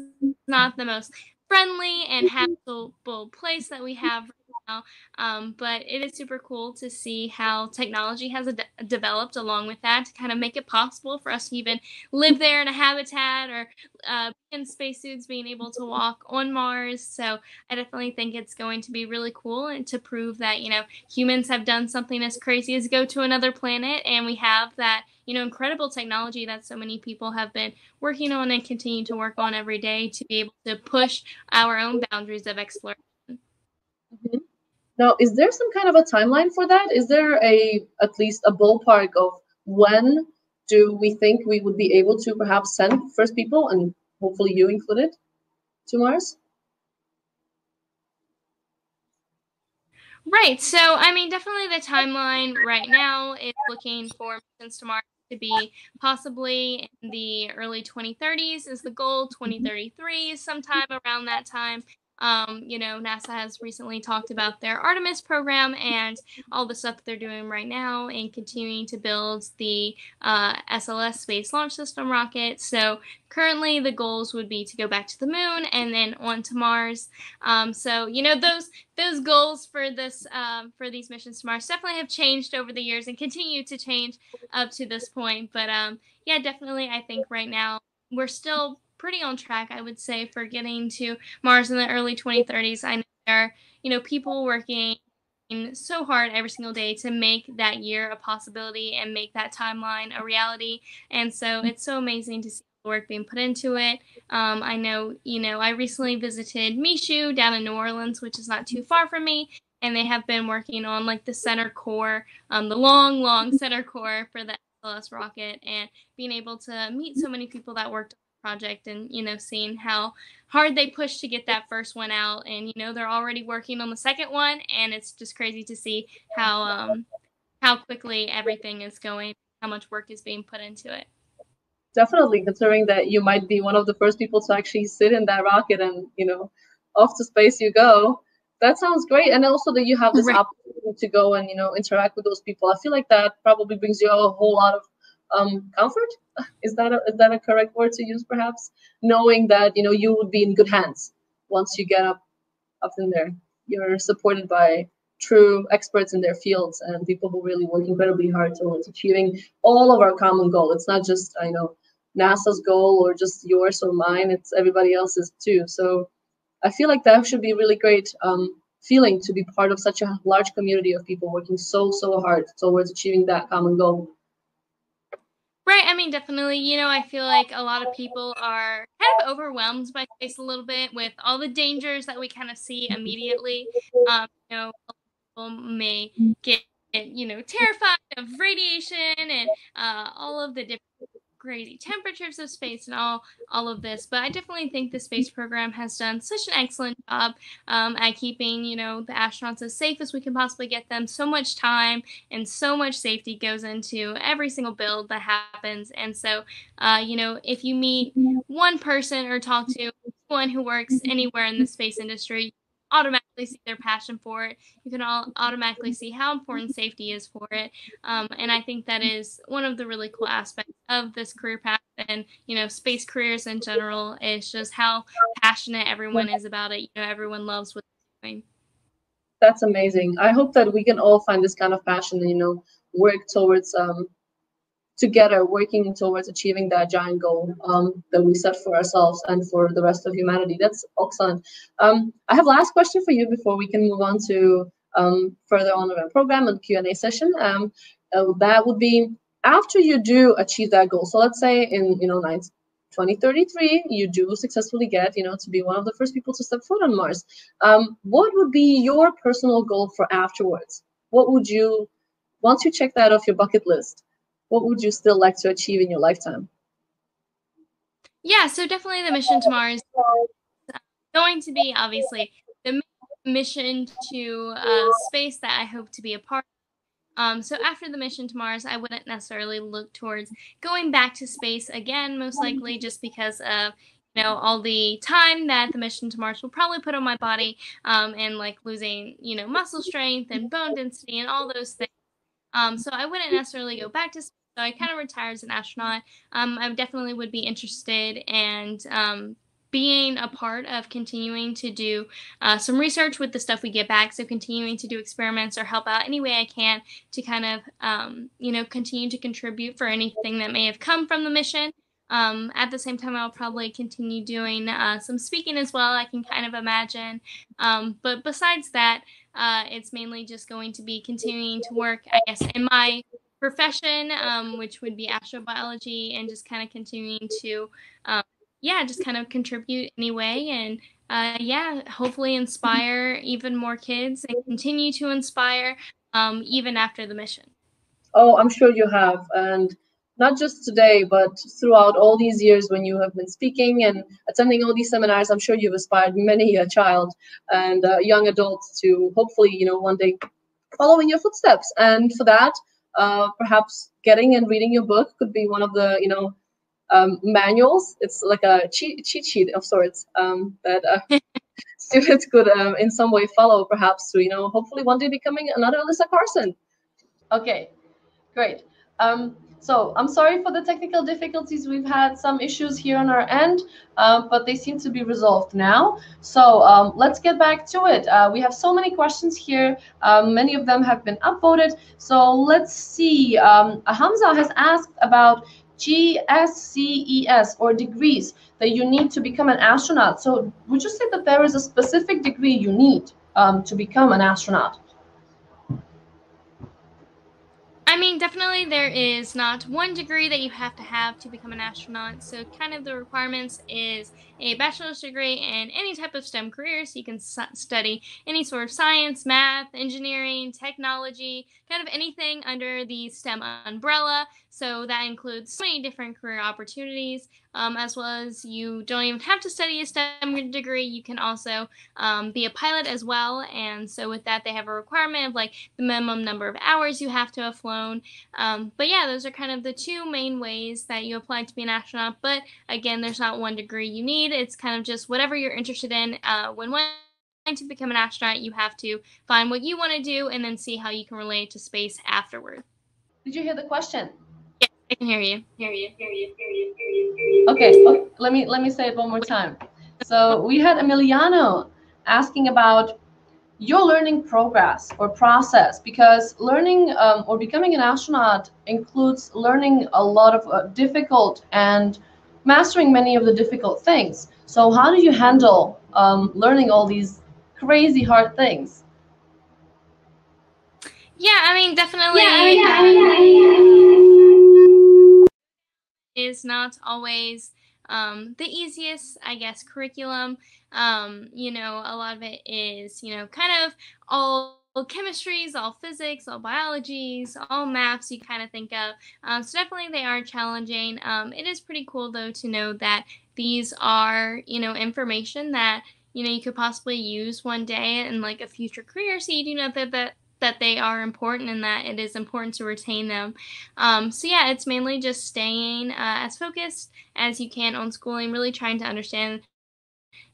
not the most friendly and habitable place that we have right now, but it is super cool to see how technology has developed along with that to kind of make it possible for us to even live there in a habitat or in spacesuits, being able to walk on Mars. So I definitely think it's going to be really cool, and to prove that, you know, humans have done something as crazy as go to another planet, and we have that, you know, incredible technology that so many people have been working on and continue to work on every day to be able to push our own boundaries of exploration. Mm-hmm. Now, is there some kind of a timeline for that? Is there at least a ballpark of when do we think we would be able to perhaps send first people, and hopefully you included, to Mars? Right. So, I mean, definitely the timeline right now is looking for missions to Mars to be possibly in the early 2030s is the goal, 2033 sometime around that time. You know, NASA has recently talked about their Artemis program and all the stuff they're doing right now and continuing to build the SLS Space Launch System rocket. So currently the goals would be to go back to the moon and then on to Mars. So, you know, those goals for this for these missions to Mars definitely have changed over the years and continue to change up to this point. But yeah, definitely, I think right now we're still pretty on track, I would say, for getting to Mars in the early 2030s. I know there are, you know, people working so hard every single day to make that year a possibility and make that timeline a reality. And so it's so amazing to see the work being put into it. I know, you know, I recently visited Michoud down in New Orleans, which is not too far from me. And they have been working on like the center core, the long center core for the SLS rocket, and being able to meet so many people that worked on project and, you know, seeing how hard they push to get that first one out. And, you know, they're already working on the second one, and it's just crazy to see how quickly everything is going, how much work is being put into it. Definitely, considering that you might be one of the first people to actually sit in that rocket and, you know, off to space you go. That sounds great. And also that you have this opportunity to go and, you know, interact with those people. I feel like that probably brings you a whole lot of comfort. Is that a correct word to use, perhaps? Knowing that, you know, you would be in good hands once you get up in there. You're supported by true experts in their fields and people who really work incredibly hard towards achieving all of our common goal. It's not just, I know, NASA's goal or just yours or mine, it's everybody else's too. So I feel like that should be a really great feeling to be part of such a large community of people working so hard towards achieving that common goal. Right, I mean, definitely, you know, I feel like a lot of people are kind of overwhelmed by space a little bit with all the dangers that we kind of see immediately. You know, people may get, you know, terrified of radiation and all of the different crazy temperatures of space and all of this, but I definitely think the space program has done such an excellent job at keeping, you know, the astronauts as safe as we can possibly get them. So much time and so much safety goes into every single build that happens, and so you know, if you meet one person or talk to one who works anywhere in the space industry, automatically see their passion for it. You can all automatically see how important safety is for it, and I think that is one of the really cool aspects of this career path, and you know, space careers in general, is just how passionate everyone is about it. You know, everyone loves what they're doing. That's amazing. I hope that we can all find this kind of passion and, you know, work towards together, working towards achieving that giant goal that we set for ourselves and for the rest of humanity. That's excellent. I have a last question for you before we can move on to further on in our program and Q&A session. That would be, after you do achieve that goal, so let's say in, you know, 2033, you do successfully get, you know, to be one of the first people to step foot on Mars. What would be your personal goal for afterwards? What would you, once you check that off your bucket list, what would you still like to achieve in your lifetime? Yeah, so definitely the mission to Mars is going to be, obviously, the mission to space that I hope to be a part of. So after the mission to Mars, I wouldn't necessarily look towards going back to space again, most likely, just because of, you know, all the time that the mission to Mars will probably put on my body, and like losing, you know, muscle strength and bone density and all those things. So I wouldn't necessarily go back to space, so I kind of retire as an astronaut. I definitely would be interested in being a part of continuing to do some research with the stuff we get back, so continuing to do experiments or help out any way I can to kind of, you know, continue to contribute for anything that may have come from the mission. At the same time, I'll probably continue doing some speaking as well, I can kind of imagine. But besides that, it's mainly just going to be continuing to work, I guess, in my profession, which would be astrobiology, and just kind of continuing to, yeah, just kind of contribute anyway, and yeah, hopefully inspire even more kids and continue to inspire even after the mission. Oh, I'm sure you have, and not just today, but throughout all these years when you have been speaking and attending all these seminars, I'm sure you've inspired many a child and young adults to hopefully, you know, one day follow in your footsteps. And for that, perhaps getting and reading your book could be one of the, you know, manuals. It's like a cheat sheet of sorts that students could in some way follow, perhaps, to, you know, hopefully one day becoming another Alyssa Carson. Okay, great. So I'm sorry for the technical difficulties. We've had some issues here on our end, but they seem to be resolved now. So let's get back to it. We have so many questions here. Many of them have been upvoted. So let's see. Hamza has asked about GSCES, or degrees that you need to become an astronaut. So would you say that there is a specific degree you need to become an astronaut? I mean, definitely there is not one degree that you have to become an astronaut. So kind of the requirements is a bachelor's degree in any type of STEM career. So you can study any sort of science, math, engineering, technology, kind of anything under the STEM umbrella. So that includes so many different career opportunities, as well as you don't even have to study a STEM degree. You can also be a pilot as well. And so with that, they have a requirement of like the minimum number of hours you have to have flown. But yeah, those are kind of the two main ways that you apply to be an astronaut. But again, there's not one degree you need. It's kind of just whatever you're interested in. When one to become an astronaut, you have to find what you want to do and then see how you can relate to space afterward. Did you hear the question? Yeah, I can hear you. Okay, let me say it one more time. So we had Emiliano asking about your learning progress or process, because learning or becoming an astronaut includes learning a lot of difficult and mastering many of the difficult things. So how do you handle learning all these crazy hard things? Yeah, I mean, definitely is not always the easiest, I guess, curriculum. You know, a lot of it is, you know, kind of all chemistries, all physics, all biologies, all maps you kind of think of. So definitely they are challenging. It is pretty cool, though, to know that these are, you know, information that, you know, you could possibly use one day in like a future career. So you do know that they are important and that it is important to retain them. So yeah, it's mainly just staying as focused as you can on schooling, really trying to understand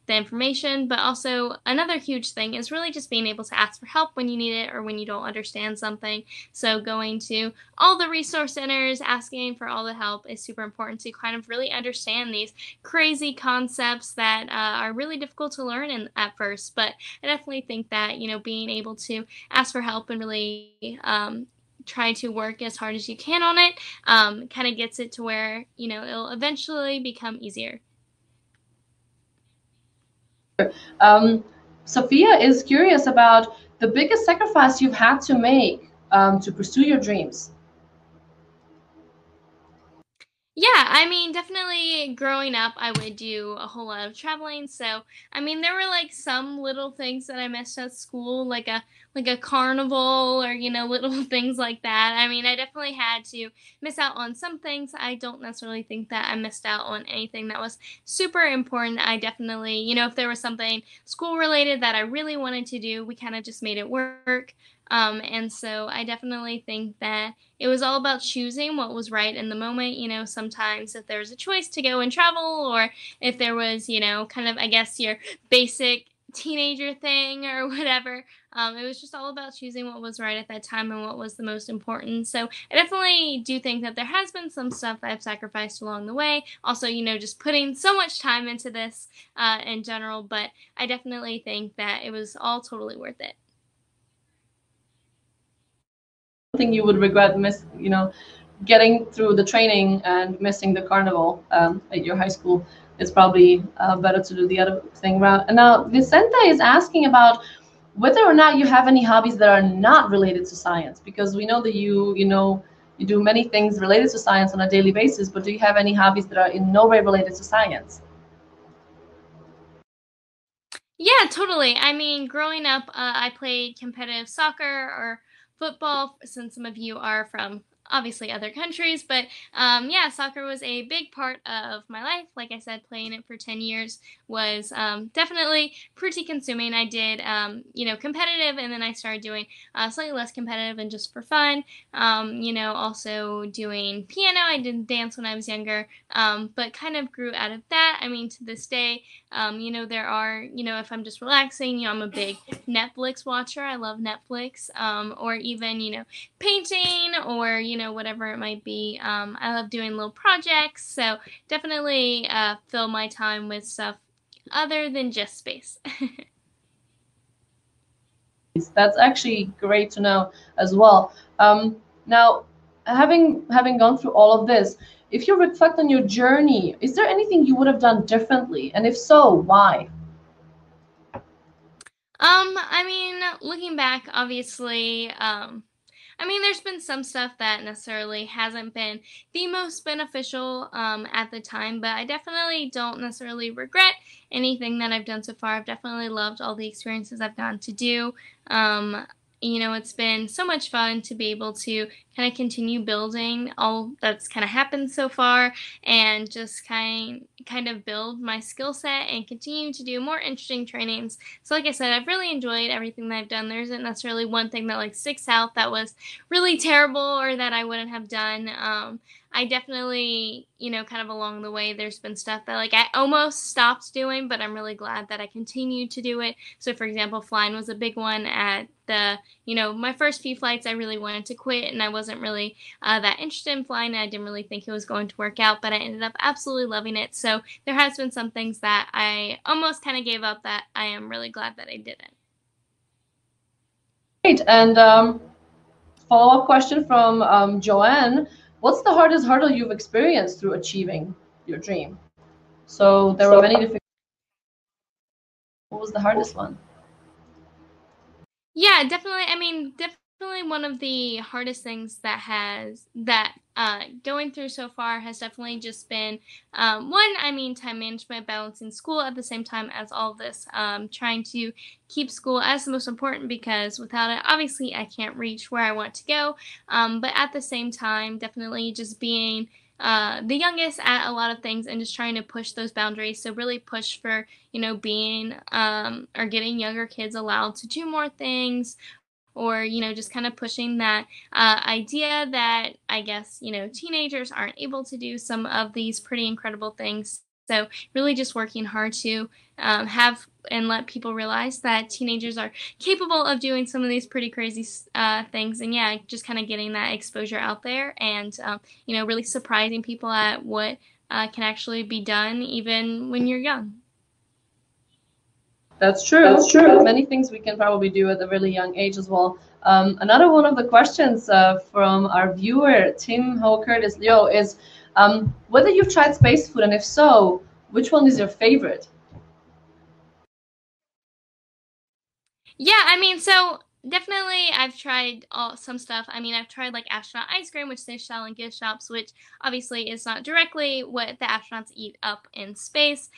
the information, but also another huge thing is really just being able to ask for help when you need it or when you don't understand something. So going to all the resource centers, asking for all the help is super important to kind of really understand these crazy concepts that are really difficult to learn at first. But I definitely think that, you know, being able to ask for help and really try to work as hard as you can on it kind of gets it to where, you know, it'll eventually become easier. Sophia is curious about the biggest sacrifice you've had to make to pursue your dreams. Yeah, I mean, definitely growing up, I would do a whole lot of traveling. So, I mean, there were like some little things that I missed at school, like a carnival or, you know, little things like that. I mean, I definitely had to miss out on some things. I don't necessarily think that I missed out on anything that was super important. I definitely, you know, if there was something school related that I really wanted to do, we kind of just made it work. And so I definitely think that it was all about choosing what was right in the moment. You know, sometimes if there was a choice to go and travel, or if there was, you know, kind of, I guess, your basic teenager thing or whatever, it was just all about choosing what was right at that time and what was the most important. So I definitely do think that there has been some stuff that I've sacrificed along the way. Also, you know, just putting so much time into this in general, but I definitely think that it was all totally worth it. Something you would regret, you know, getting through the training and missing the carnival at your high school. It's probably better to do the other thing around. And now Vicente is asking about whether or not you have any hobbies that are not related to science, because we know that you do many things related to science on a daily basis, but do you have any hobbies that are in no way related to science? Yeah, totally. I mean, growing up, I played competitive soccer or football, since some of you are from obviously other countries, but yeah, soccer was a big part of my life. Like I said, playing it for 10 years was definitely pretty consuming. I did, you know, competitive, and then I started doing slightly less competitive and just for fun. You know, also doing piano. I did dance when I was younger, but kind of grew out of that. I mean, to this day, you know, there are, you know, if I'm just relaxing, you know, I'm a big Netflix watcher. I love Netflix, or even, you know, painting or, you know, whatever it might be. I love doing little projects, so definitely fill my time with stuff other than just space. That's actually great to know as well. Now, having gone through all of this, if you reflect on your journey, is there anything you would have done differently? And if so, why? I mean, looking back, obviously, I mean, there's been some stuff that necessarily hasn't been the most beneficial at the time, but I definitely don't necessarily regret anything that I've done so far. I've definitely loved all the experiences I've gotten to do. You know, it's been so much fun to be able to kind of continue building all that's kind of happened so far and just kind of build my skill set and continue to do more interesting trainings. So like I said, I've really enjoyed everything that I've done. There isn't necessarily one thing that like sticks out that was really terrible or that I wouldn't have done. I definitely, you know, kind of along the way, there's been stuff that like I almost stopped doing, but I'm really glad that I continued to do it. So for example, flying was a big one at the, you know, my first few flights, I really wanted to quit and I wasn't really that interested in flying. And I didn't really think it was going to work out, but I ended up absolutely loving it. So there has been some things that I almost kind of gave up that I am really glad that I didn't. Great. And follow-up question from Joanne. What's the hardest hurdle you've experienced through achieving your dream? So there were many different. What was the hardest one? Yeah, definitely. I mean, definitely one of the hardest things that has going through so far has definitely just been one, I mean, time management, balancing school at the same time as all of this, trying to keep school as the most important, because without it, obviously, I can't reach where I want to go. But at the same time, definitely just being the youngest at a lot of things and just trying to push those boundaries. So really push for, you know, being or getting younger kids allowed to do more things, or, you know, just kind of pushing that idea that I guess, you know, teenagers aren't able to do some of these pretty incredible things. So really just working hard to have and let people realize that teenagers are capable of doing some of these pretty crazy things. And yeah, just kind of getting that exposure out there and, you know, really surprising people at what can actually be done even when you're young. That's true. That's true. There's many things we can probably do at a really young age as well. Another one of the questions from our viewer, Tim Ho Curtis Leo, is whether you've tried space food, and if so, which one is your favorite? Yeah, I mean, so definitely I've tried some stuff. I mean, I've tried like astronaut ice cream, which they sell in gift shops, which obviously is not directly what the astronauts eat up in space.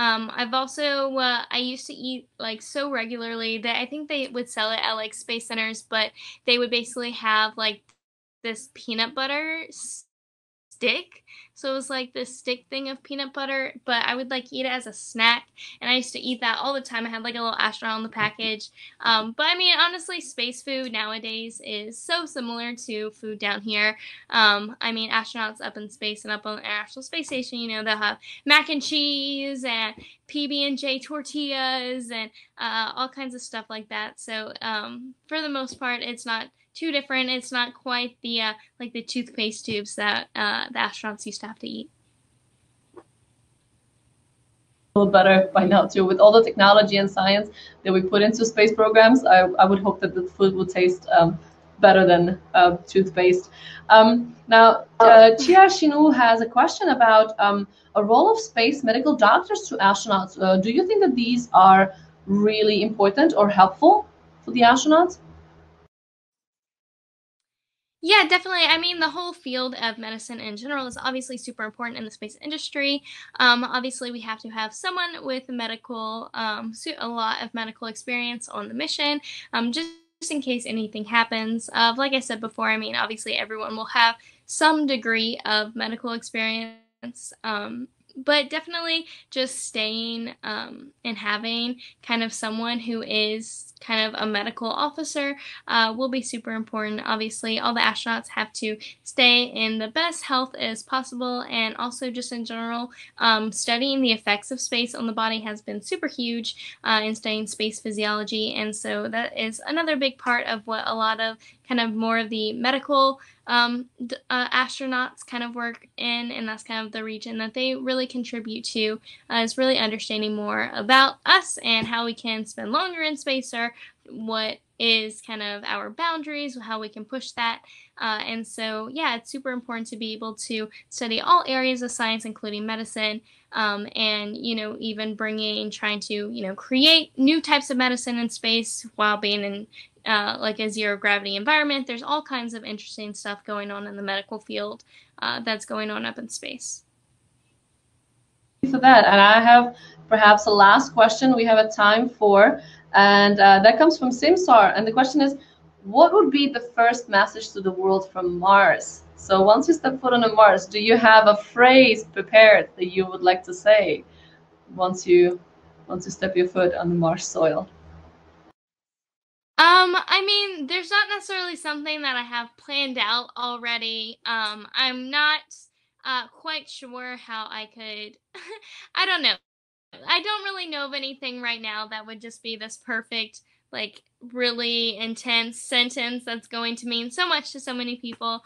I've also, I used to eat like so regularly that I think they would sell it at like space centers, but they would basically have like this peanut butter stick. So it was like this stick thing of peanut butter, but I would like eat it as a snack. And I used to eat that all the time. I had like a little astronaut on the package. But I mean, honestly, space food nowadays is so similar to food down here. I mean, astronauts up in space and up on the International Space Station, you know, they'll have mac and cheese and PB&J tortillas and all kinds of stuff like that. So for the most part, it's not too different. It's not quite the like the toothpaste tubes that the astronauts used to have to eat. A little better by now too, with all the technology and science that we put into space programs. I would hope that the food would taste better than toothpaste. Now, Chia Shinu has a question about a role of space medical doctors to astronauts. Do you think that these are really important or helpful for the astronauts? Yeah, definitely. I mean, the whole field of medicine in general is obviously super important in the space industry. Obviously, we have to have someone with medical, a lot of medical experience on the mission, just in case anything happens. Like I said before, I mean, obviously, everyone will have some degree of medical experience. But definitely just staying and having kind of someone who is kind of a medical officer will be super important. Obviously, all the astronauts have to stay in the best health as possible. And also just in general, studying the effects of space on the body has been super huge in studying space physiology. And so that is another big part of what a lot of kind of more of the medical astronauts kind of work in, and that's kind of the region that they really contribute to, is really understanding more about us and how we can spend longer in space, or what is kind of our boundaries, how we can push that. And so, yeah, it's super important to be able to study all areas of science, including medicine, and, you know, even trying to, you know, create new types of medicine in space while being in like a zero gravity environment. There's all kinds of interesting stuff going on in the medical field that's going on up in space. Thank you for that. And I have perhaps a last question we have a time for, and that comes from Simsar. And the question is, what would be the first message to the world from Mars? So once you step foot on Mars, do you have a phrase prepared that you would like to say once you step your foot on the Mars soil? I mean, there's not necessarily something that I have planned out already. I'm not quite sure how I could, I don't know. I don't really know of anything right now that would just be this perfect, like, really intense sentence that's going to mean so much to so many people.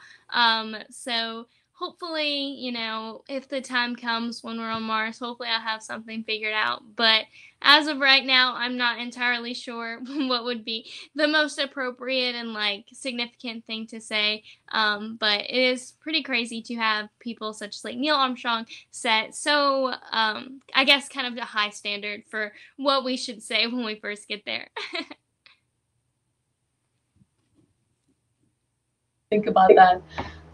So hopefully, you know, if the time comes when we're on Mars, hopefully I'll have something figured out. But as of right now, I'm not entirely sure what would be the most appropriate and, like, significant thing to say. But it is pretty crazy to have people such as, like, Neil Armstrong set so, I guess, kind of a high standard for what we should say when we first get there. Think about that.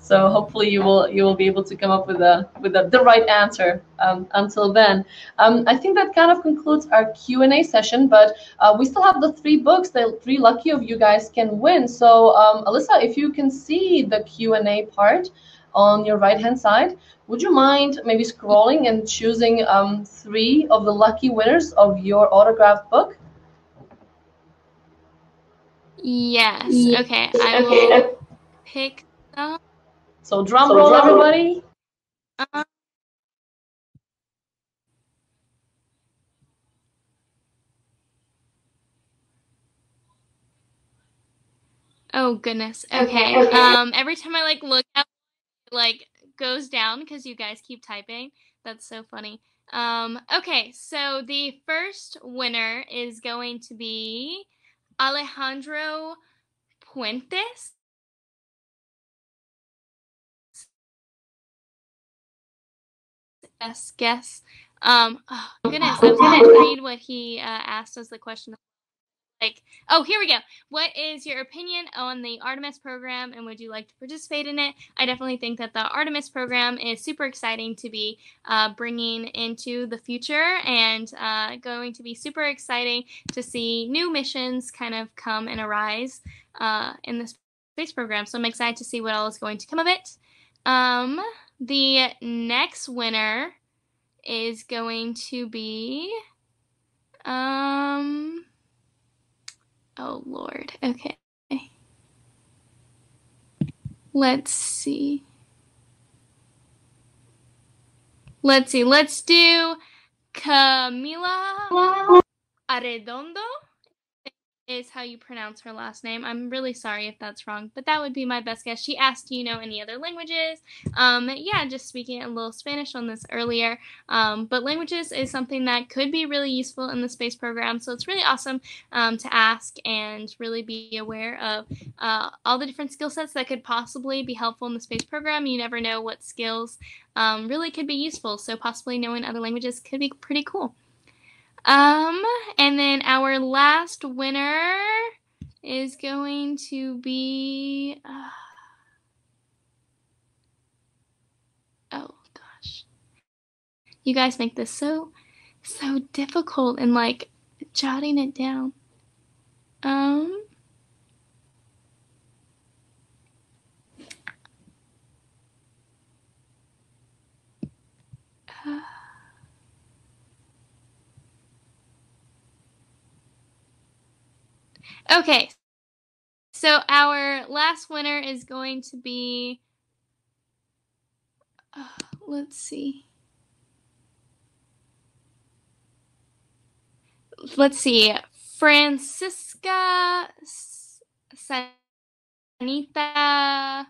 So hopefully you will be able to come up with the right answer. Until then, I think that kind of concludes our Q&A session. But we still have the three books that three lucky of you guys can win. So Alyssa, if you can see the Q&A part on your right-hand side, would you mind maybe scrolling and choosing three of the lucky winners of your autographed book? Yes. Okay. I will pick them. So drum roll, everybody. Oh goodness. Okay. Every time I like look at it, like goes down because you guys keep typing. That's so funny. Okay. So the first winner is going to be Alejandro Puentes. Best guess. Oh, goodness, I was going to read what he asked us the question. Like, oh, here we go. What is your opinion on the Artemis program, and would you like to participate in it? I definitely think that the Artemis program is super exciting to be bringing into the future, and going to be super exciting to see new missions kind of come and arise in this space program. So I'm excited to see what all is going to come of it. The next winner is going to be, oh Lord, okay. Let's see. Let's do Camila Arredondo. Is how you pronounce her last name. I'm really sorry if that's wrong, but that would be my best guess. She asked, do you know any other languages? Yeah, just speaking a little Spanish on this earlier, but languages is something that could be really useful in the space program, so it's really awesome to ask and really be aware of all the different skill sets that could possibly be helpful in the space program. You never know what skills really could be useful, so possibly knowing other languages could be pretty cool. And then our last winner is going to be, oh gosh, you guys make this so difficult and like jotting it down. Okay, so our last winner is going to be, let's see. Francisca Sanita,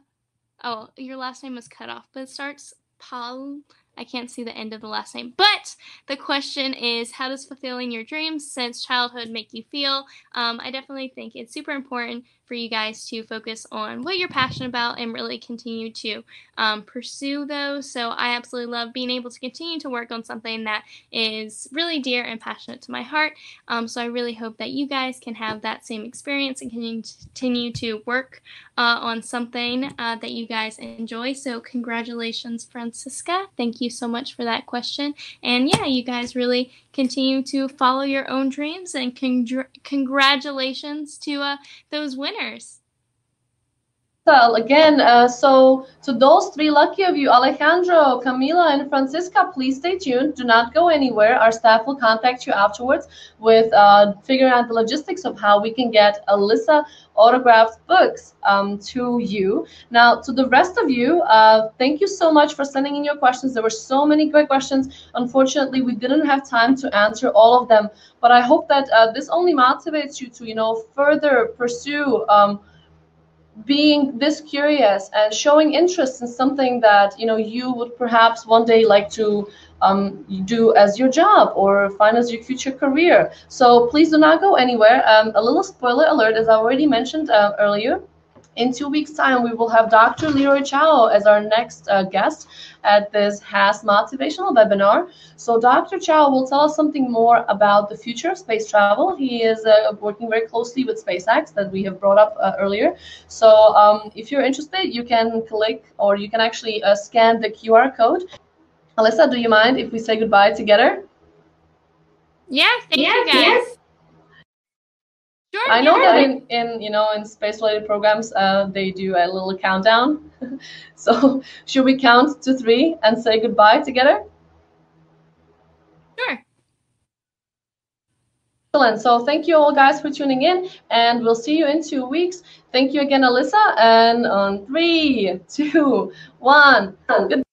oh, your last name was cut off, but it starts Paul. I can't see the end of the last name, but the question is, how does fulfilling your dreams since childhood make you feel? I definitely think it's super important for you guys to focus on what you're passionate about and really continue to pursue those. So I absolutely love being able to continue to work on something that is really dear and passionate to my heart. So I really hope that you guys can have that same experience and can continue to work on something that you guys enjoy. So congratulations, Francisca. Thank you so much for that question. And yeah, you guys really continue to follow your own dreams, and congratulations to those winners. lifestyle again. So to those three lucky of you, Alejandro, Camila, and Francisca, please stay tuned. Do not go anywhere. Our staff will contact you afterwards with figuring out the logistics of how we can get Alyssa autographed books to you. Now, to the rest of you, thank you so much for sending in your questions. There were so many great questions. Unfortunately, we didn't have time to answer all of them, but I hope that this only motivates you to, you know, further pursue being this curious and showing interest in something that, you know, you would perhaps one day like to do as your job or find as your future career. So please do not go anywhere. A little spoiler alert, as I already mentioned earlier, in 2 weeks' time, we will have Dr. Leroy Chao as our next guest at this HASSE motivational webinar. So Dr. Chao will tell us something more about the future of space travel. He is working very closely with SpaceX that we have brought up earlier. So if you're interested, you can click, or you can actually scan the QR code. Alyssa, do you mind if we say goodbye together? Yeah, thank you guys. Yes. Sure, I know that in you know, in space related programs they do a little countdown. So should we count to 3 and say goodbye together? Sure. Excellent. So thank you all guys for tuning in, and we'll see you in 2 weeks. Thank you again, Alyssa, and on 3, 2, 1. Goodbye.